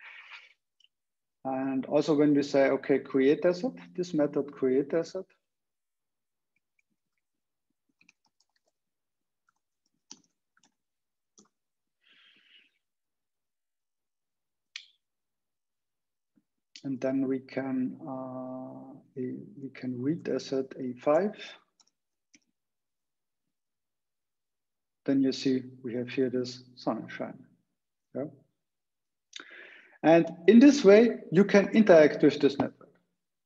And also when we say, okay, create asset, this method create asset, and then we can uh, we can read asset A five. Then you see we have here this sunshine. Yeah. And in this way, you can interact with this network.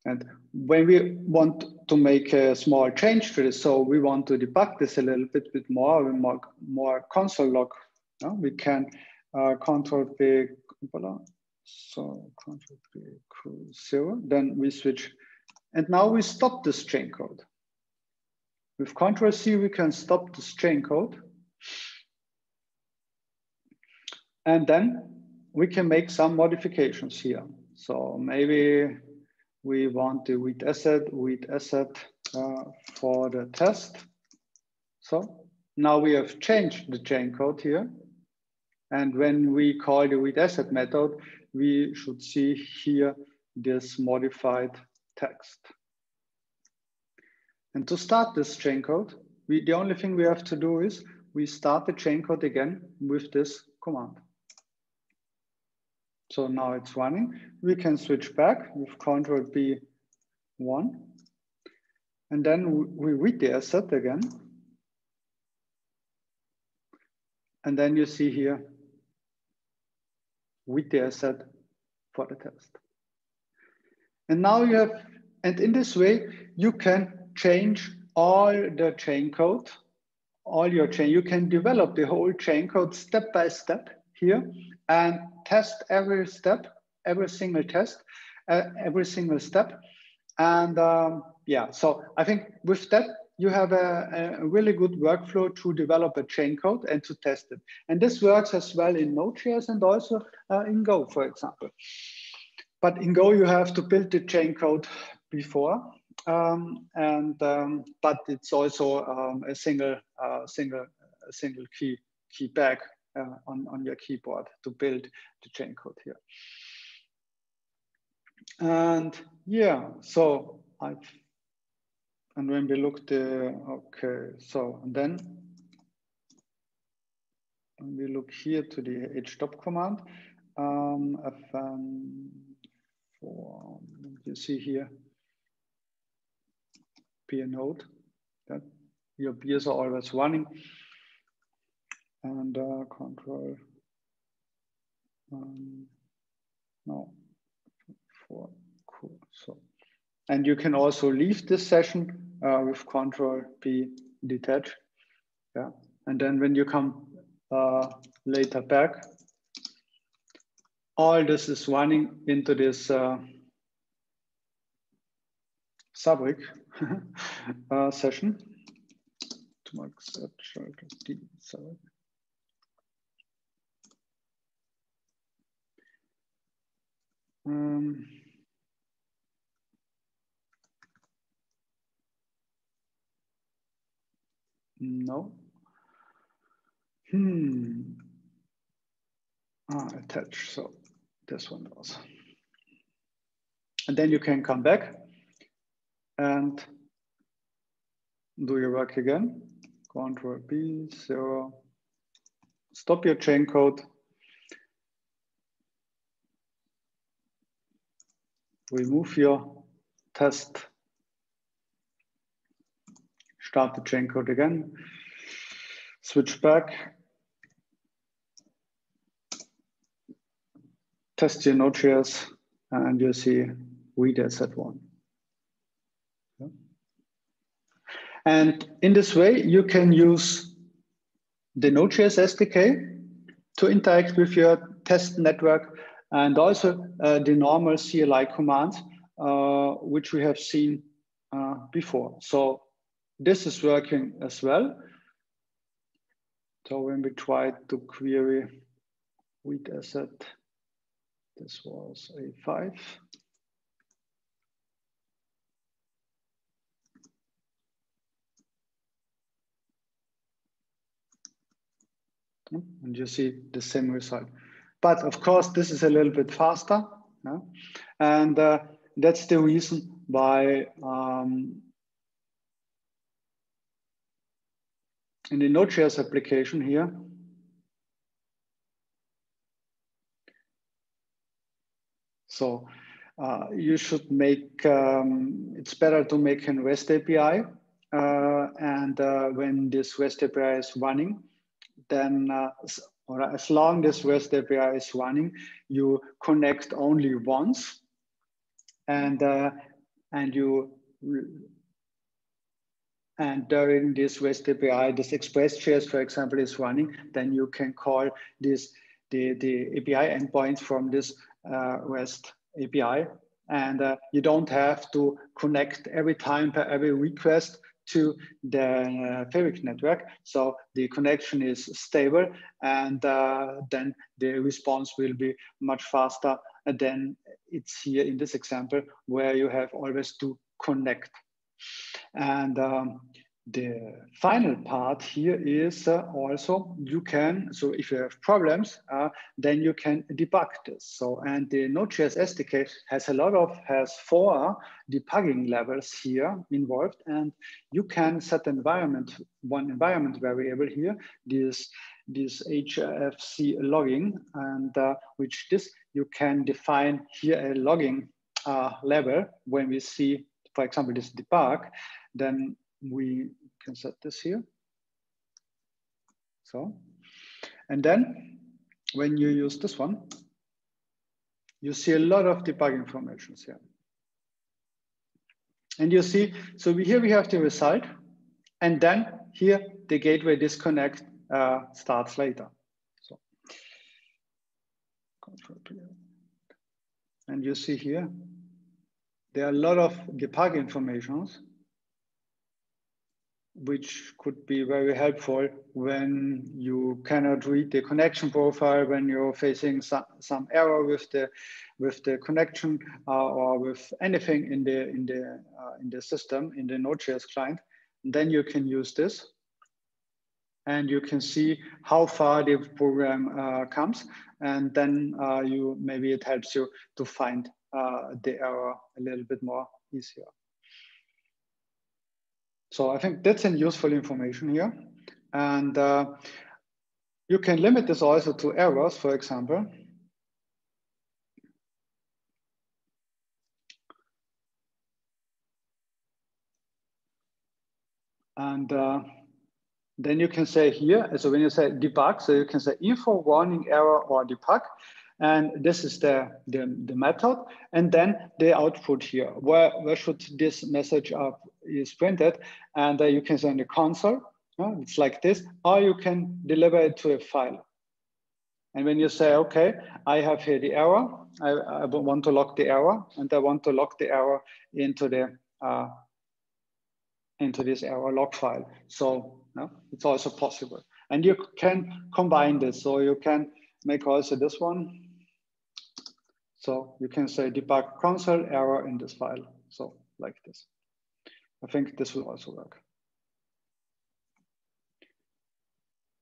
And when we want to make a small change to this, so we want to debug this a little bit, bit more, more, more console log. Yeah? We can uh, control the So control equal zero, then we switch. And now we stop this chain code. With control C, we can stop this chain code. And then we can make some modifications here. So maybe we want to read asset, read asset uh, for the test. So now we have changed the chain code here. And when we call the read asset method, we should see here this modified text. And to start this chain code, we, the only thing we have to do is we start the chain code again with this command. So now it's running. We can switch back with Control B one, and then we read the asset again. And then you see here, with the asset for the test. And now you have, and in this way, you can change all the chain code, all your chain. You can develop the whole chain code step by step here and test every step, every single test, uh, every single step. And um, yeah, so I think with that, you have a, a really good workflow to develop a chain code and to test it. And this works as well in Node.js and also uh, in Go, for example. But in Go, you have to build the chain code before. Um, and um, but it's also um, a single, uh, single, a single key key back uh, on on your keyboard to build the chain code here. And yeah, so I've. And when we look the, okay, so, and then when we look here to the hstop command, um, fn for, you see here, peer node, that your peers are always running, and uh, control, um, no, for, cool, so. And you can also leave this session Uh, with Control P detach, yeah, and then when you come uh, later back, all this is running into this uh, subrig uh, session. Um, No. Hmm. Ah, attach. So this one also. And then you can come back and do your work again. Control B zero. Stop your chain code. Remove your test. Start the chain code again, switch back, test your Node.js, and you see read asset one. Yeah. And in this way, you can use the Node.js S D K to interact with your test network and also uh, the normal C L I commands, uh, which we have seen uh, before. So this is working as well. So when we tried to query wheat asset, this was A five. And you see the same result. But of course, this is a little bit faster. Yeah? And uh, that's the reason why um, in the Node.js application here, so uh, you should make, um, it's better to make a REST A P I. Uh, and uh, when this REST A P I is running, then uh, or as long as REST A P I is running, you connect only once, and uh, and you and during this REST A P I, this Express.js, for example, is running. Then you can call this the the A P I endpoints from this uh, REST A P I, and uh, you don't have to connect every time per every request to the uh, Fabric network. So the connection is stable, and uh, then the response will be much faster than it's here in this example, where you have always to connect. And um, the final part here is uh, also you can, so if you have problems, uh, then you can debug this. So, and the Node.js S D K has a lot of, has four debugging levels here involved, and you can set environment, one environment variable here, this, this H F C logging, and uh, which this, you can define here a logging uh, level. When we see, for example, this debug, then we can set this here. So, and then when you use this one, you see a lot of debug informations here. And you see, so we, here we have the result, and then here the gateway disconnect uh, starts later. So, and you see here, there are a lot of debug informations which could be very helpful when you cannot read the connection profile, when you're facing some, some error with the with the connection uh, or with anything in the in the uh, in the system in the Node.js client. And then you can use this, and you can see how far the program uh, comes, and then uh, you maybe it helps you to find uh, the error a little bit more easier. So I think that's some useful information here. And uh, you can limit this also to errors, for example. And uh, then you can say here, so when you say debug, so you can say info, warning, error, or debug. And this is the, the, the method. And then the output here, where, where should this message up is printed. And uh, you can send a console, uh, it's like this, or you can deliver it to a file. And when you say, okay, I have here the error, I, I want to log the error, and I want to log the error into the uh, into this error log file. So uh, it's also possible. And you can combine this, so you can make also this one. So you can say debug console error in this file. So like this. I think this will also work.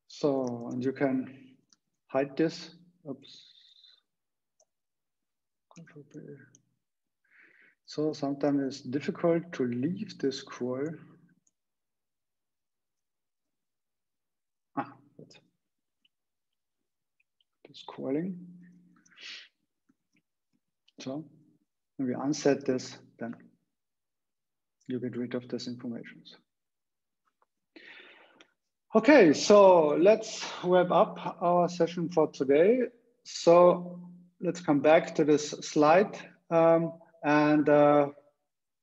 So, and you can hide this. Oops. So sometimes it's difficult to leave this scroll. Ah, that's scrolling. So when we unset this, then you get rid of this information. Okay, so let's wrap up our session for today. So let's come back to this slide. Um, and uh,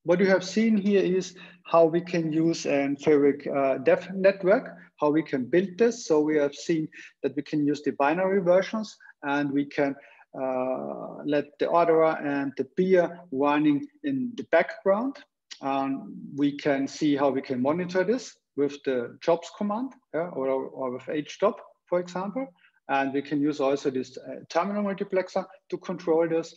what you have seen here is how we can use a Fabric uh, dev network, how we can build this. So we have seen that we can use the binary versions, and we can uh, let the orderer and the peer running in the background. Um, we can see how we can monitor this. with the jobs command, yeah, or, or with HJob, for example. And we can use also this uh, terminal multiplexer to control this.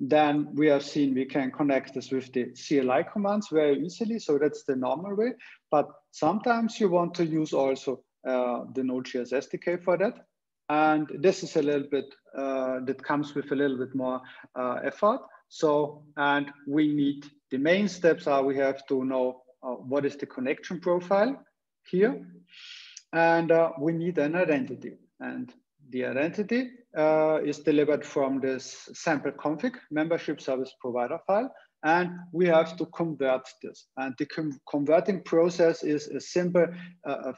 Then we have seen we can connect this with the C L I commands very easily. So that's the normal way. But sometimes you want to use also uh, the Node.js S D K for that. And this is a little bit, uh, that comes with a little bit more uh, effort. So, and we need, the main steps are we have to know uh, what is the connection profile here. And uh, we need an identity. And the identity uh, is delivered from this sample config membership service provider file. And we have to convert this. And the converting process is a simple uh,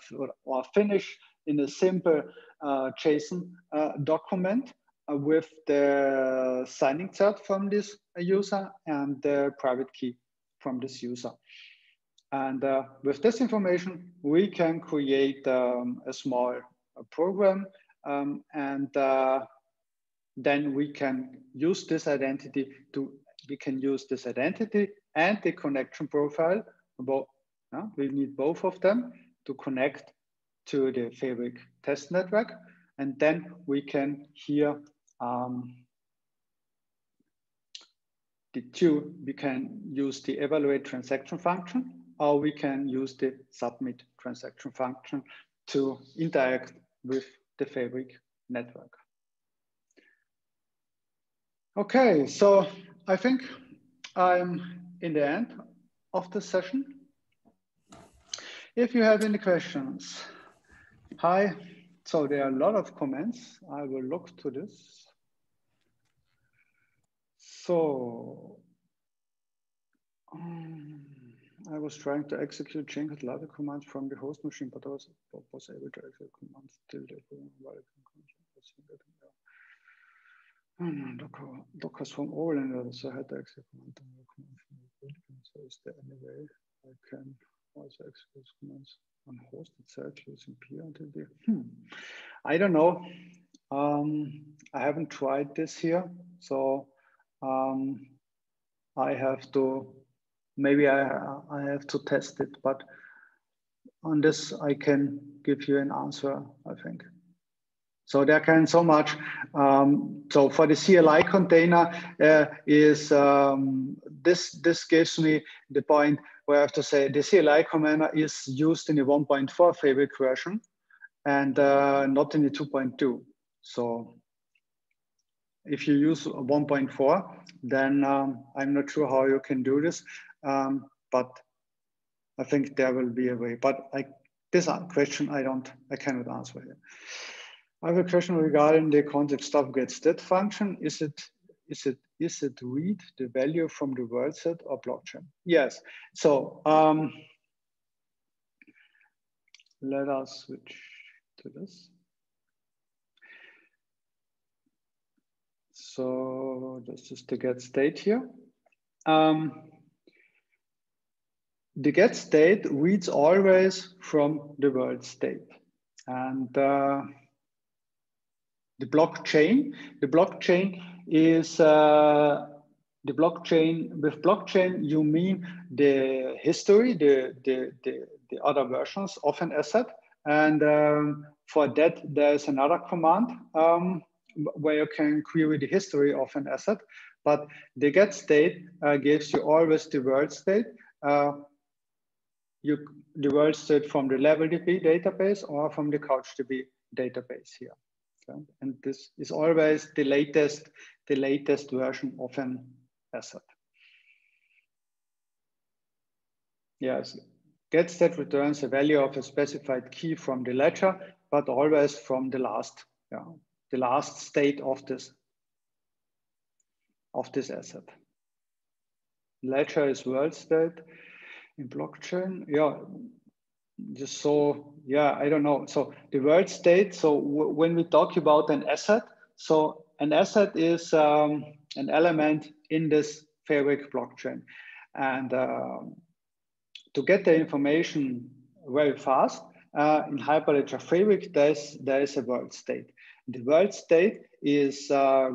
or finish in a simple uh, JSON uh, document uh, with the signing cert from this user and the private key from this user. And uh, with this information, we can create um, a small a program, um, and uh, then we can use this identity to we can use this identity and the connection profile. About, uh, we need both of them to connect to the Fabric test network, and then we can here um, the two. We can use the evaluate transaction function, or we can use the submit transaction function to interact with the Fabric network. Okay, so I think I'm in the end of the session. If you have any questions, hi. So there are a lot of comments. I will look to this. So um, I was trying to execute Jenkins ladder commands from the host machine, but I was, was able to execute commands till the program. Docker, Docker's from Roland, so I had to execute command from the building. So is there any way I can also execute commands on host itself using peer until the hmm. I don't know. Um, I haven't tried this here, so um, I have to. Maybe I, I have to test it, but on this, I can give you an answer, I think. So there can so much. Um, so for the C L I container uh, is, um, this, this gives me the point where I have to say the C L I container is used in the one point four Fabric version and uh, not in the two point two. So if you use one point four, then um, I'm not sure how you can do this. Um, but I think there will be a way. But I, this question I don't, I cannot answer here. I have a question regarding the context of getStat function. Is it, is it, is it read the value from the world set or blockchain? Yes. So um, let us switch to this. So this is the getState here. Um, The get state reads always from the world state, and uh, the blockchain. The blockchain is uh, the blockchain. With blockchain, you mean the history, the the the, the other versions of an asset, and um, for that there is another command um, where you can query the history of an asset. But the get state uh, gives you always the world state. Uh, You, the world state from the LevelDB database or from the CouchDB database here, okay? And this is always the latest, the latest version of an asset. Yes, getState returns the value of a specified key from the ledger, but always from the last, yeah, the last state of this, of this asset. Ledger is world state. In blockchain, yeah, just so, yeah, I don't know. So the world state, so when we talk about an asset, so an asset is um, an element in this Fabric blockchain. And uh, to get the information very fast, uh, in Hyperledger Fabric, there's, there is a world state. The world state is uh,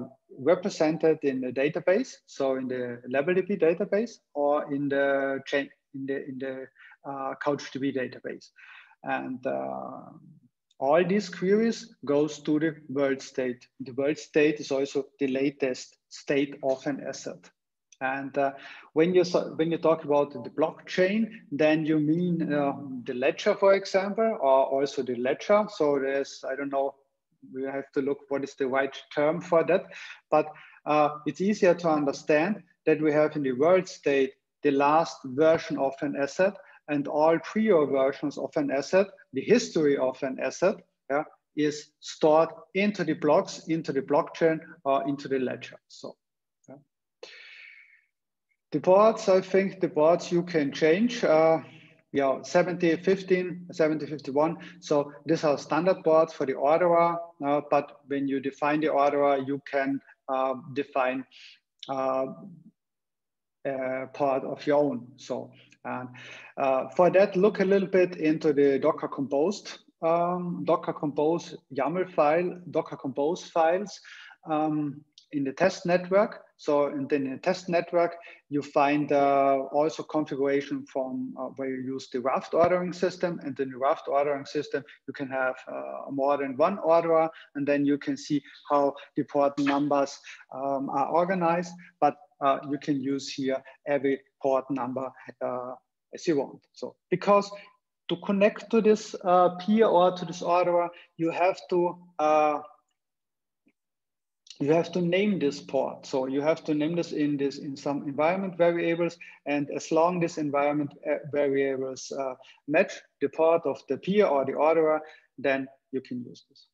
represented in the database, so in the LevelDB database or in the chain. In the in the uh, CouchDB database. And uh, all these queries goes to the world state. The world state is also the latest state of an asset. And uh, when you when you talk about the blockchain, then you mean uh, the ledger, for example, or also the ledger. So there's, I don't know, we have to look what is the right term for that. But uh, it's easier to understand that we have in the world state the last version of an asset and all prior versions of an asset, the history of an asset, yeah, is stored into the blocks, into the blockchain, or uh, into the ledger. So. The boards, I think the boards you can change, uh, yeah, seventy fifteen, seventy fifty-one. So these are standard boards for the orderer, uh, but when you define the orderer, you can uh, define uh, a part of your own. So um, uh, for that, look a little bit into the Docker Compose, um, Docker Compose YAML file, Docker Compose files um, in the test network. So and then in the test network, you find uh, also configuration from uh, where you use the Raft ordering system, and in the Raft ordering system, you can have uh, more than one orderer, and then you can see how the port numbers um, are organized, but uh, you can use here every port number uh, as you want. So because to connect to this uh, peer or to this orderer, you have to uh, you have to name this port. So you have to name this in this in some environment variables. And as long as this environment variables uh, match the port of the peer or the orderer, then you can use this.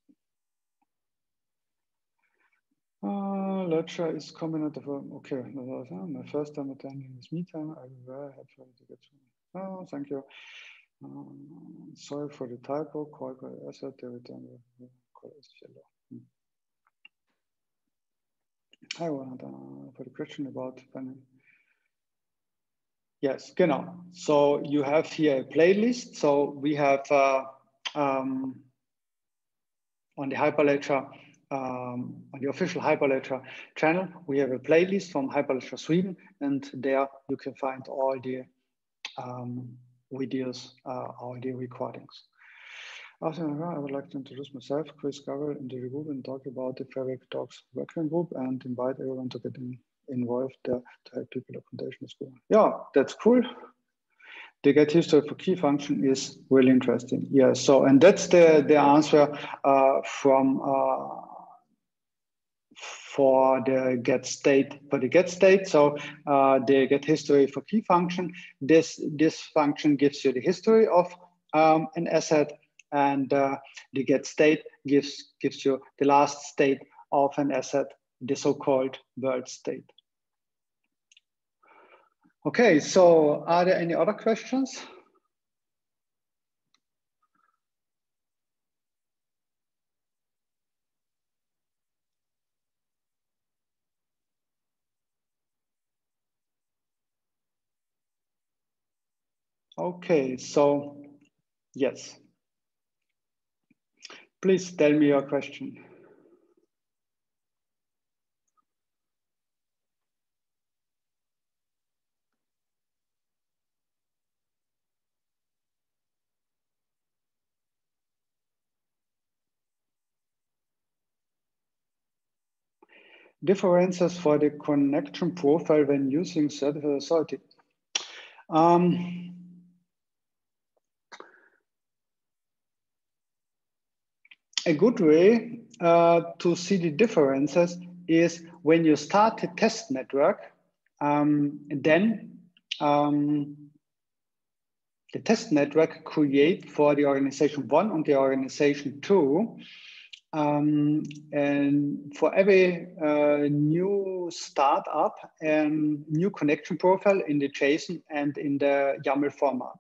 Uh, ledger is combined of, okay, my first time attending this meeting. I will very happy to get to oh, thank you. Um, sorry for the typo, call asset, they return the call is yellow. I want uh, for the question about planning. Yes, genau. So you have here a playlist. So we have uh, um, on the Hyperledger, um, on the official Hyperledger channel, we have a playlist from Hyperledger Sweden, and there you can find all the um, videos, uh, all the recordings. After I would like to introduce myself, Chris Gabriel, in the group, and talk about the Fabric Talks working group, and invite everyone to get in, involved there to help people at foundation school. Yeah, that's cool. The get history for key function is really interesting. Yeah, so, and that's the, the answer uh, from uh, for the get state, for the get state. So uh, the get history for key function, this, this function gives you the history of um, an asset, and uh, the get state gives, gives you the last state of an asset, the so-called world state. Okay, so are there any other questions? Okay, so yes. Please tell me your question. Differences for the connection profile when using certified authority. Um, A good way uh, to see the differences is when you start a test network, um, then um, the test network create for the organization one and the organization two. Um, and for every uh, new startup and new connection profile in the JSON and in the YAML format.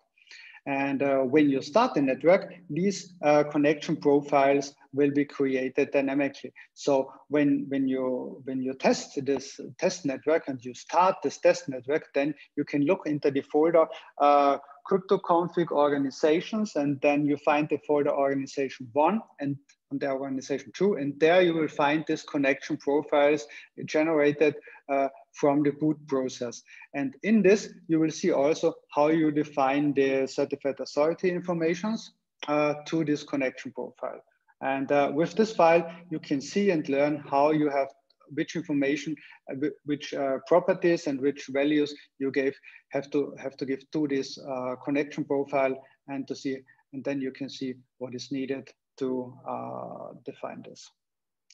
And uh, when you start the network, these uh, connection profiles will be created dynamically. So when, when, you, when you test this test network and you start this test network, then you can look into the folder uh, cryptoconfig organizations, and then you find the folder organization one and the organization two, and there you will find this connection profiles generated uh, from the boot process. And in this, you will see also how you define the certificate authority informations uh, to this connection profile. And uh, with this file, you can see and learn how you have which information, which uh, properties and which values you gave have to have to give to this uh, connection profile, and to see, and then you can see what is needed to uh, define this.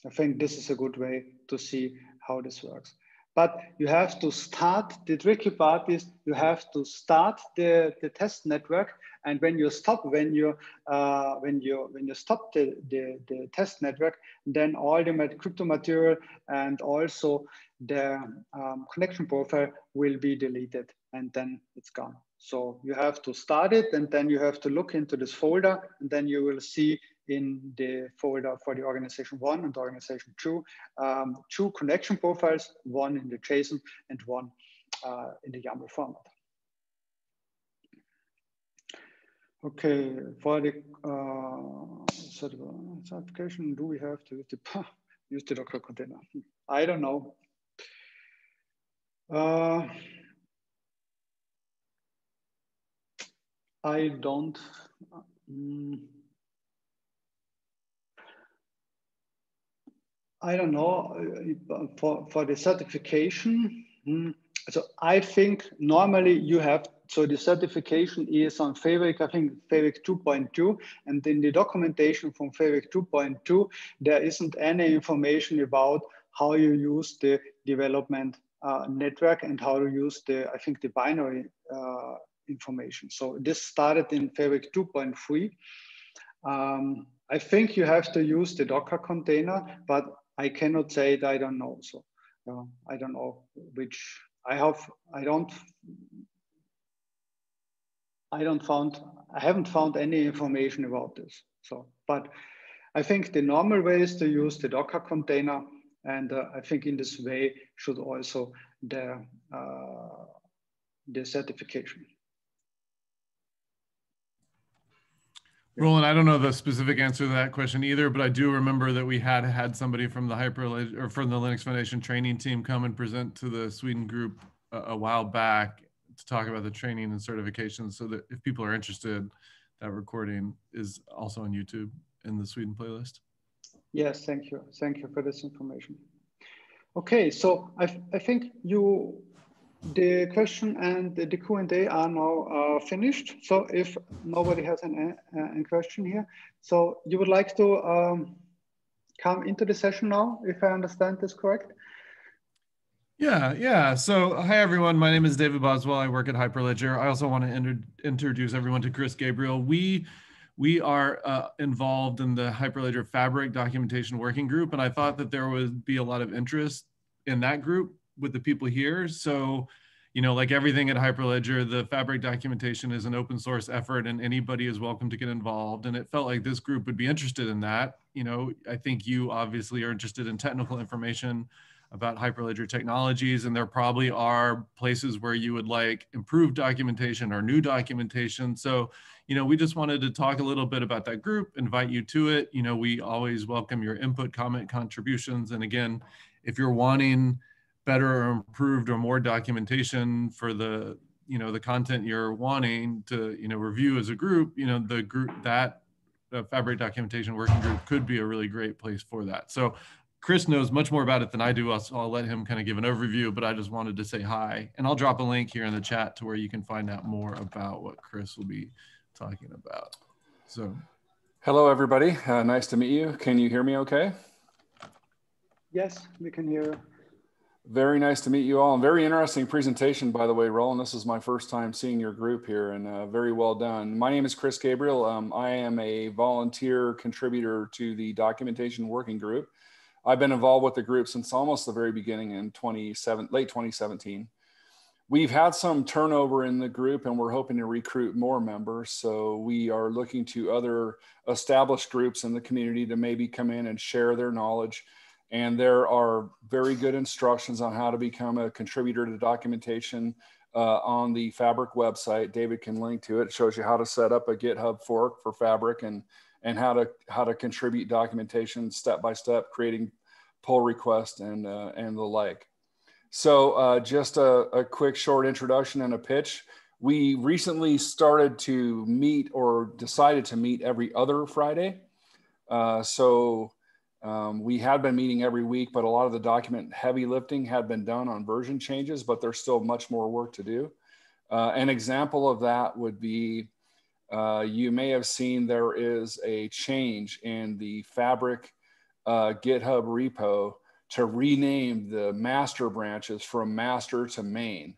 I think this is a good way to see how this works. But you have to start, the tricky part is you have to start the, the test network, and when you stop, when you uh, when you when you stop the, the, the test network, then all the crypto material and also the um, connection profile will be deleted, and then it's gone. So you have to start it, and then you have to look into this folder, and then you will see in the folder for the organization one and organization two, um, two connection profiles, one in the JSON and one uh, in the YAML format. Okay, for the uh, certification, do we have to use the, use the Docker container? I don't know. Uh, I don't. Um, I don't know for, for the certification. So I think normally you have, so the certification is on Fabric, I think Fabric two point two, and in the documentation from Fabric two point two, there isn't any information about how you use the development uh, network and how to use the, I think the binary uh, information. So this started in Fabric two point three. Um, I think you have to use the Docker container, but I cannot say it, I don't know. So uh, I don't know which I have, I don't, I don't found, I haven't found any information about this. So, but I think the normal way is to use the Docker container. And uh, I think in this way should also the, uh, the certification. Roland, I don't know the specific answer to that question either, but I do remember that we had had somebody from the Hyperledger or from the Linux Foundation training team come and present to the Sweden group a, a while back to talk about the training and certifications. So that if people are interested, that recording is also on YouTube in the Sweden playlist. Yes, thank you. Thank you for this information. Okay, so I, I think you, the question and the Q and A are now uh, finished. So if nobody has an, uh, an question here, so you would like to um, come into the session now, if I understand this correct? Yeah, yeah. So hi, everyone. My name is David Boswell. I work at Hyperledger. I also want to in introduce everyone to Chris Gabriel. We We are uh, involved in the Hyperledger Fabric documentation working group, and I thought that there would be a lot of interest in that group with the people here. So, you know, like everything at Hyperledger, the Fabric documentation is an open source effort and anybody is welcome to get involved. And it felt like this group would be interested in that. You know, I think you obviously are interested in technical information about Hyperledger technologies, and there probably are places where you would like improved documentation or new documentation. So, you know, we just wanted to talk a little bit about that group, invite you to it. You know, we always welcome your input, comment, contributions. And again, if you're wanting better or improved or more documentation for the, you know, the content you're wanting to, you know, review as a group, you know, the group that the Fabric documentation working group could be a really great place for that. So Chris knows much more about it than I do, so I'll let him kind of give an overview, but I just wanted to say hi. And I'll drop a link here in the chat to where you can find out more about what Chris will be talking about. So, hello, everybody. Uh, nice to meet you. Can you hear me okay? Yes, we can hear you. Very nice to meet you all, and very interesting presentation, by the way, Roland. This is my first time seeing your group here, and uh, very well done. My name is Chris Gabriel. Um, I am a volunteer contributor to the documentation working group. I've been involved with the group since almost the very beginning in twenty seventeen, late twenty seventeen. We've had some turnover in the group, and we're hoping to recruit more members. So we are looking to other established groups in the community to maybe come in and share their knowledge. And there are very good instructions on how to become a contributor to documentation uh, on the Fabric website. David can link to it. It shows you how to set up a GitHub fork for Fabric and and how to how to contribute documentation step by step, creating pull requests and uh, and the like. So uh, just a, a quick short introduction and a pitch. We recently started to meet, or decided to meet, every other Friday. Uh, so um, we had been meeting every week, but a lot of the document heavy lifting had been done on version changes, but there's still much more work to do. Uh, an example of that would be, uh, you may have seen there is a change in the Fabric uh, GitHub repo to rename the master branches from master to main.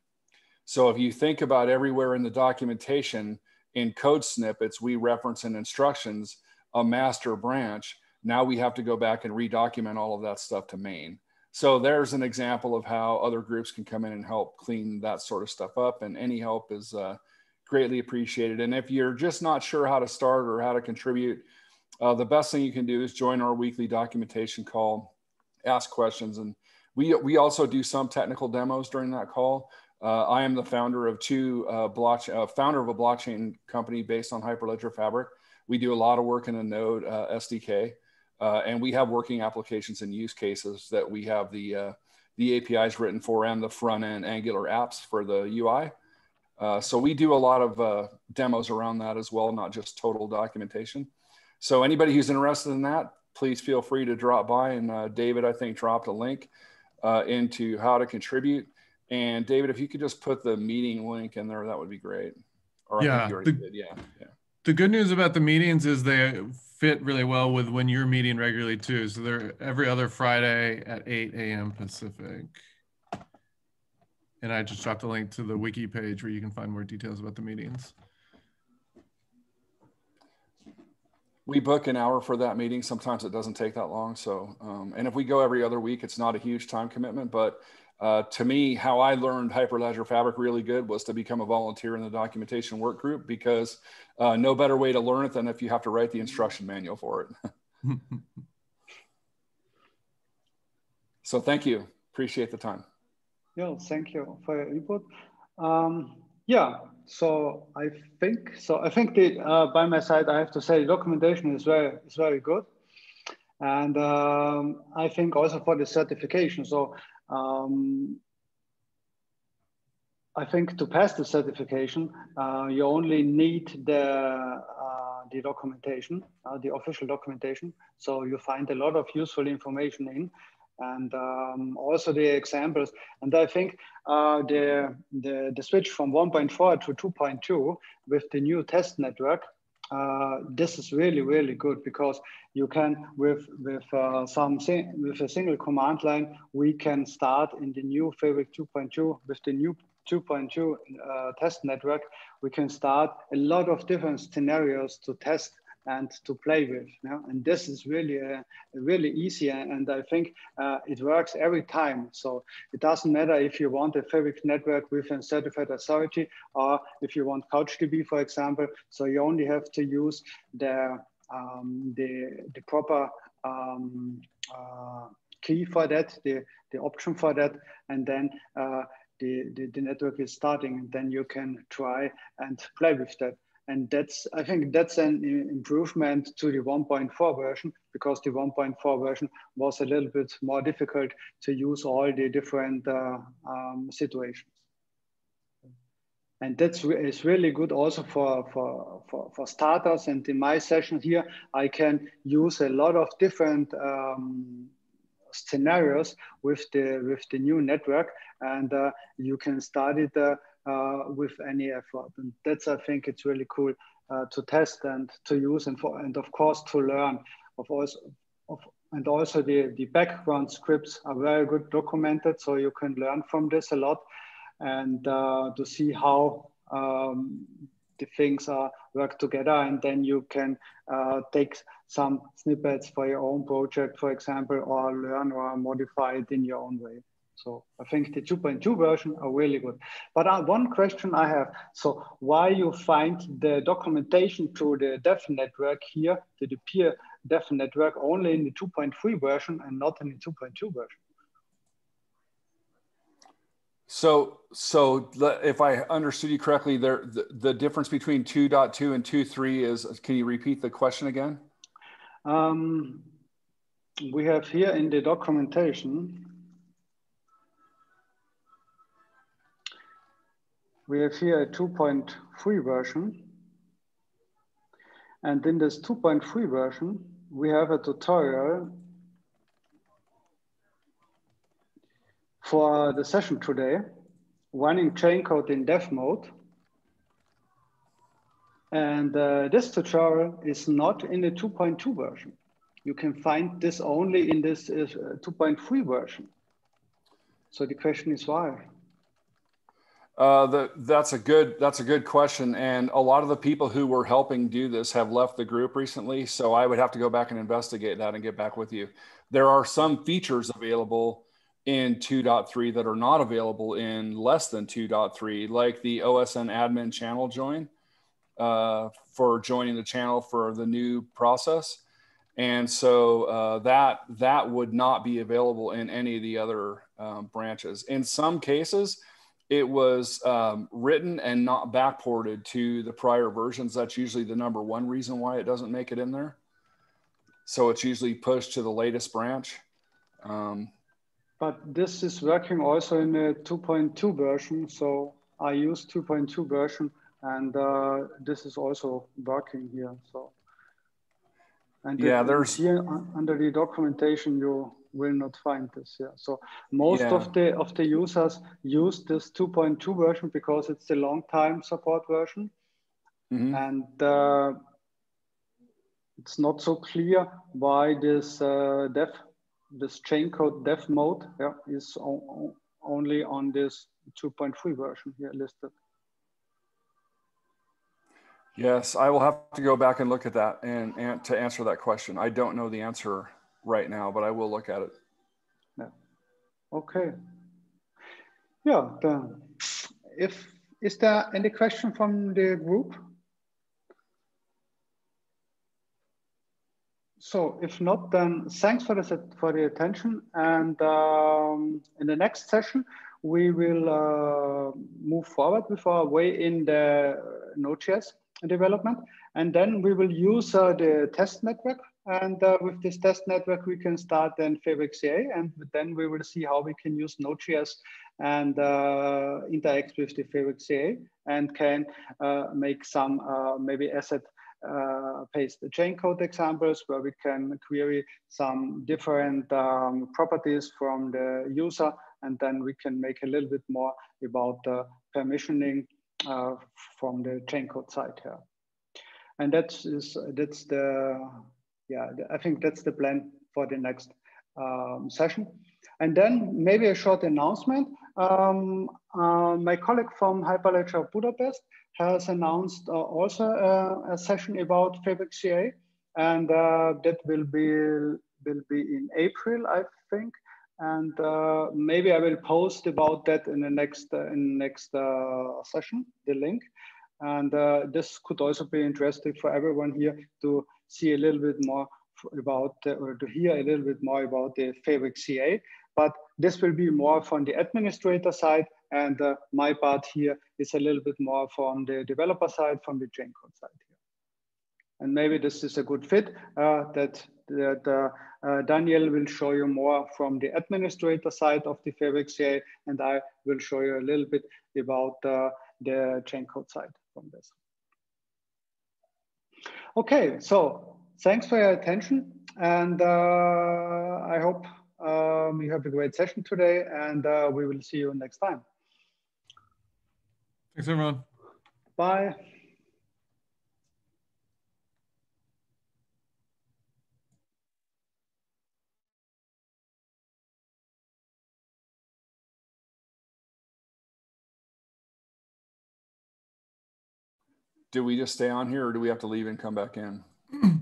So if you think about everywhere in the documentation, in code snippets, we reference in instructions a master branch. Now we have to go back and redocument all of that stuff to main. So there's an example of how other groups can come in and help clean that sort of stuff up, and any help is uh, greatly appreciated. And if you're just not sure how to start or how to contribute, uh, the best thing you can do is join our weekly documentation call, ask questions. And we, we also do some technical demos during that call. Uh, I am the founder of two uh, block, uh, founder of a blockchain company based on Hyperledger Fabric. We do a lot of work in the Node uh, S D K, uh, and we have working applications and use cases that we have the uh, the A P Is written for, and the front end Angular apps for the U I. Uh, so we do a lot of uh, demos around that as well, not just total documentation. So anybody who's interested in that, please feel free to drop by. And uh, David, I think, dropped a link uh, into how to contribute. And David, if you could just put the meeting link in there, that would be great. Or yeah, I think you already the, did. Yeah, yeah. The good news about the meetings is they fit really well with when you're meeting regularly too. So they're every other Friday at eight A M Pacific. And I just dropped a link to the wiki page where you can find more details about the meetings. We book an hour for that meeting. Sometimes it doesn't take that long. So, um, and if we go every other week, it's not a huge time commitment, but Uh, to me, how I learned Hyperledger Fabric really good was to become a volunteer in the documentation work group, because uh, no better way to learn it than if you have to write the instruction manual for it. So thank you. Appreciate the time. Yeah, thank you for your input. Um, yeah, so I think so. I think that uh, by my side, I have to say documentation is very is very good, and um, I think also for the certification. So. Um, I think to pass the certification, uh, you only need the, uh, the documentation, uh, the official documentation. So you find a lot of useful information in, and um, also the examples. And I think uh, the, the, the switch from one point four to two point two with the new test network, Uh, this is really, really good, because you can, with with uh, some with a single command line, we can start in the new Fabric two point two with the new two point two uh, test network. We can start a lot of different scenarios to test and to play with. You know? And this is really, uh, really easy, and I think uh, it works every time. So it doesn't matter if you want a Fabric network with a certified authority, or if you want CouchDB, for example. So you only have to use the, um, the, the proper um, uh, key for that, the, the option for that, and then uh, the, the, the network is starting, and then you can try and play with that. And that's, I think that's an improvement to the one point four version, because the one point four version was a little bit more difficult to use all the different uh, um, situations. And that's is really good also for, for, for, for starters. And in my session here, I can use a lot of different um, scenarios with the, with the new network, and uh, you can start it uh, Uh, with any effort. And that's, I think, it's really cool uh, to test and to use, and for, and of course to learn. Of also, of, and also the, the background scripts are very good documented, so you can learn from this a lot, and uh, to see how um, the things are work together, and then you can uh, take some snippets for your own project, for example, or learn or modify it in your own way. So I think the two point two version are really good. But uh, one question I have, so why you find the documentation to the dev network here, to the peer dev network, only in the two point three version and not in the two point two version? So, so if I understood you correctly, there the, the difference between two point two and two point three is, can you repeat the question again? Um, we have here in the documentation, we have here a two point three version. And in this two point three version, we have a tutorial for the session today, running chain code in dev mode. And uh, this tutorial is not in the two point two version. You can find this only in this uh, two point three version. So the question is why? Uh, the, that's a good, that's a good question. And a lot of the people who were helping do this have left the group recently. So I would have to go back and investigate that and get back with you. There are some features available in two point three that are not available in less than two point three, like the O S N admin channel join uh, for joining the channel for the new process. And so uh, that, that would not be available in any of the other um, branches. In some cases, it was um, written and not backported to the prior versions. That's usually the number one reason why it doesn't make it in there. So it's usually pushed to the latest branch. Um, But this is working also in a two point two version. So I use two point two version and uh, this is also working here. So, and yeah, there's here under the documentation, you will not find this here. So most yeah. of the of the users use this two point two version because it's the long time support version. Mm-hmm. And uh, it's not so clear why this uh, dev This chain code dev mode yeah, is on, only on this two point three version here listed. Yes, I will have to go back and look at that and, and to answer that question. I don't know the answer right now, but I will look at it. Yeah. Okay. Yeah. Then if is there any question from the group? So if not, then thanks for the, for the attention. And um, in the next session, we will uh, move forward with our way in the Node.js development. And then we will use uh, the test network. And uh, with this test network, we can start then Fabric C A. And then we will see how we can use Node.js and uh, interact with the Fabric C A and can uh, make some uh, maybe asset Uh, paste the chain code examples where we can query some different um, properties from the user, and then we can make a little bit more about uh, permissioning uh, from the chain code side here. And that's is that's the yeah the, I think that's the plan for the next um, session. And then maybe a short announcement. Um, uh, my colleague from Hyperledger Budapest has announced uh, also uh, a session about Fabric C A, and uh, that will be will be in April, I think. And uh, maybe I will post about that in the next uh, in the next uh, session, the link. And uh, this could also be interesting for everyone here to see a little bit more about uh, or to hear a little bit more about the Fabric C A. But this will be more from the administrator side. And uh, my part here is a little bit more from the developer side, from the chain code side here. And maybe this is a good fit uh, that, that uh, uh, Daniel will show you more from the administrator side of the Fabric C A, and I will show you a little bit about uh, the chain code side from this. Okay, so thanks for your attention. And uh, I hope um, you have a great session today, and uh, we will see you next time. Thanks, everyone. Bye. Do we just stay on here, or do we have to leave and come back in?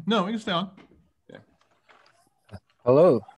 No, we can stay on. Yeah. Hello.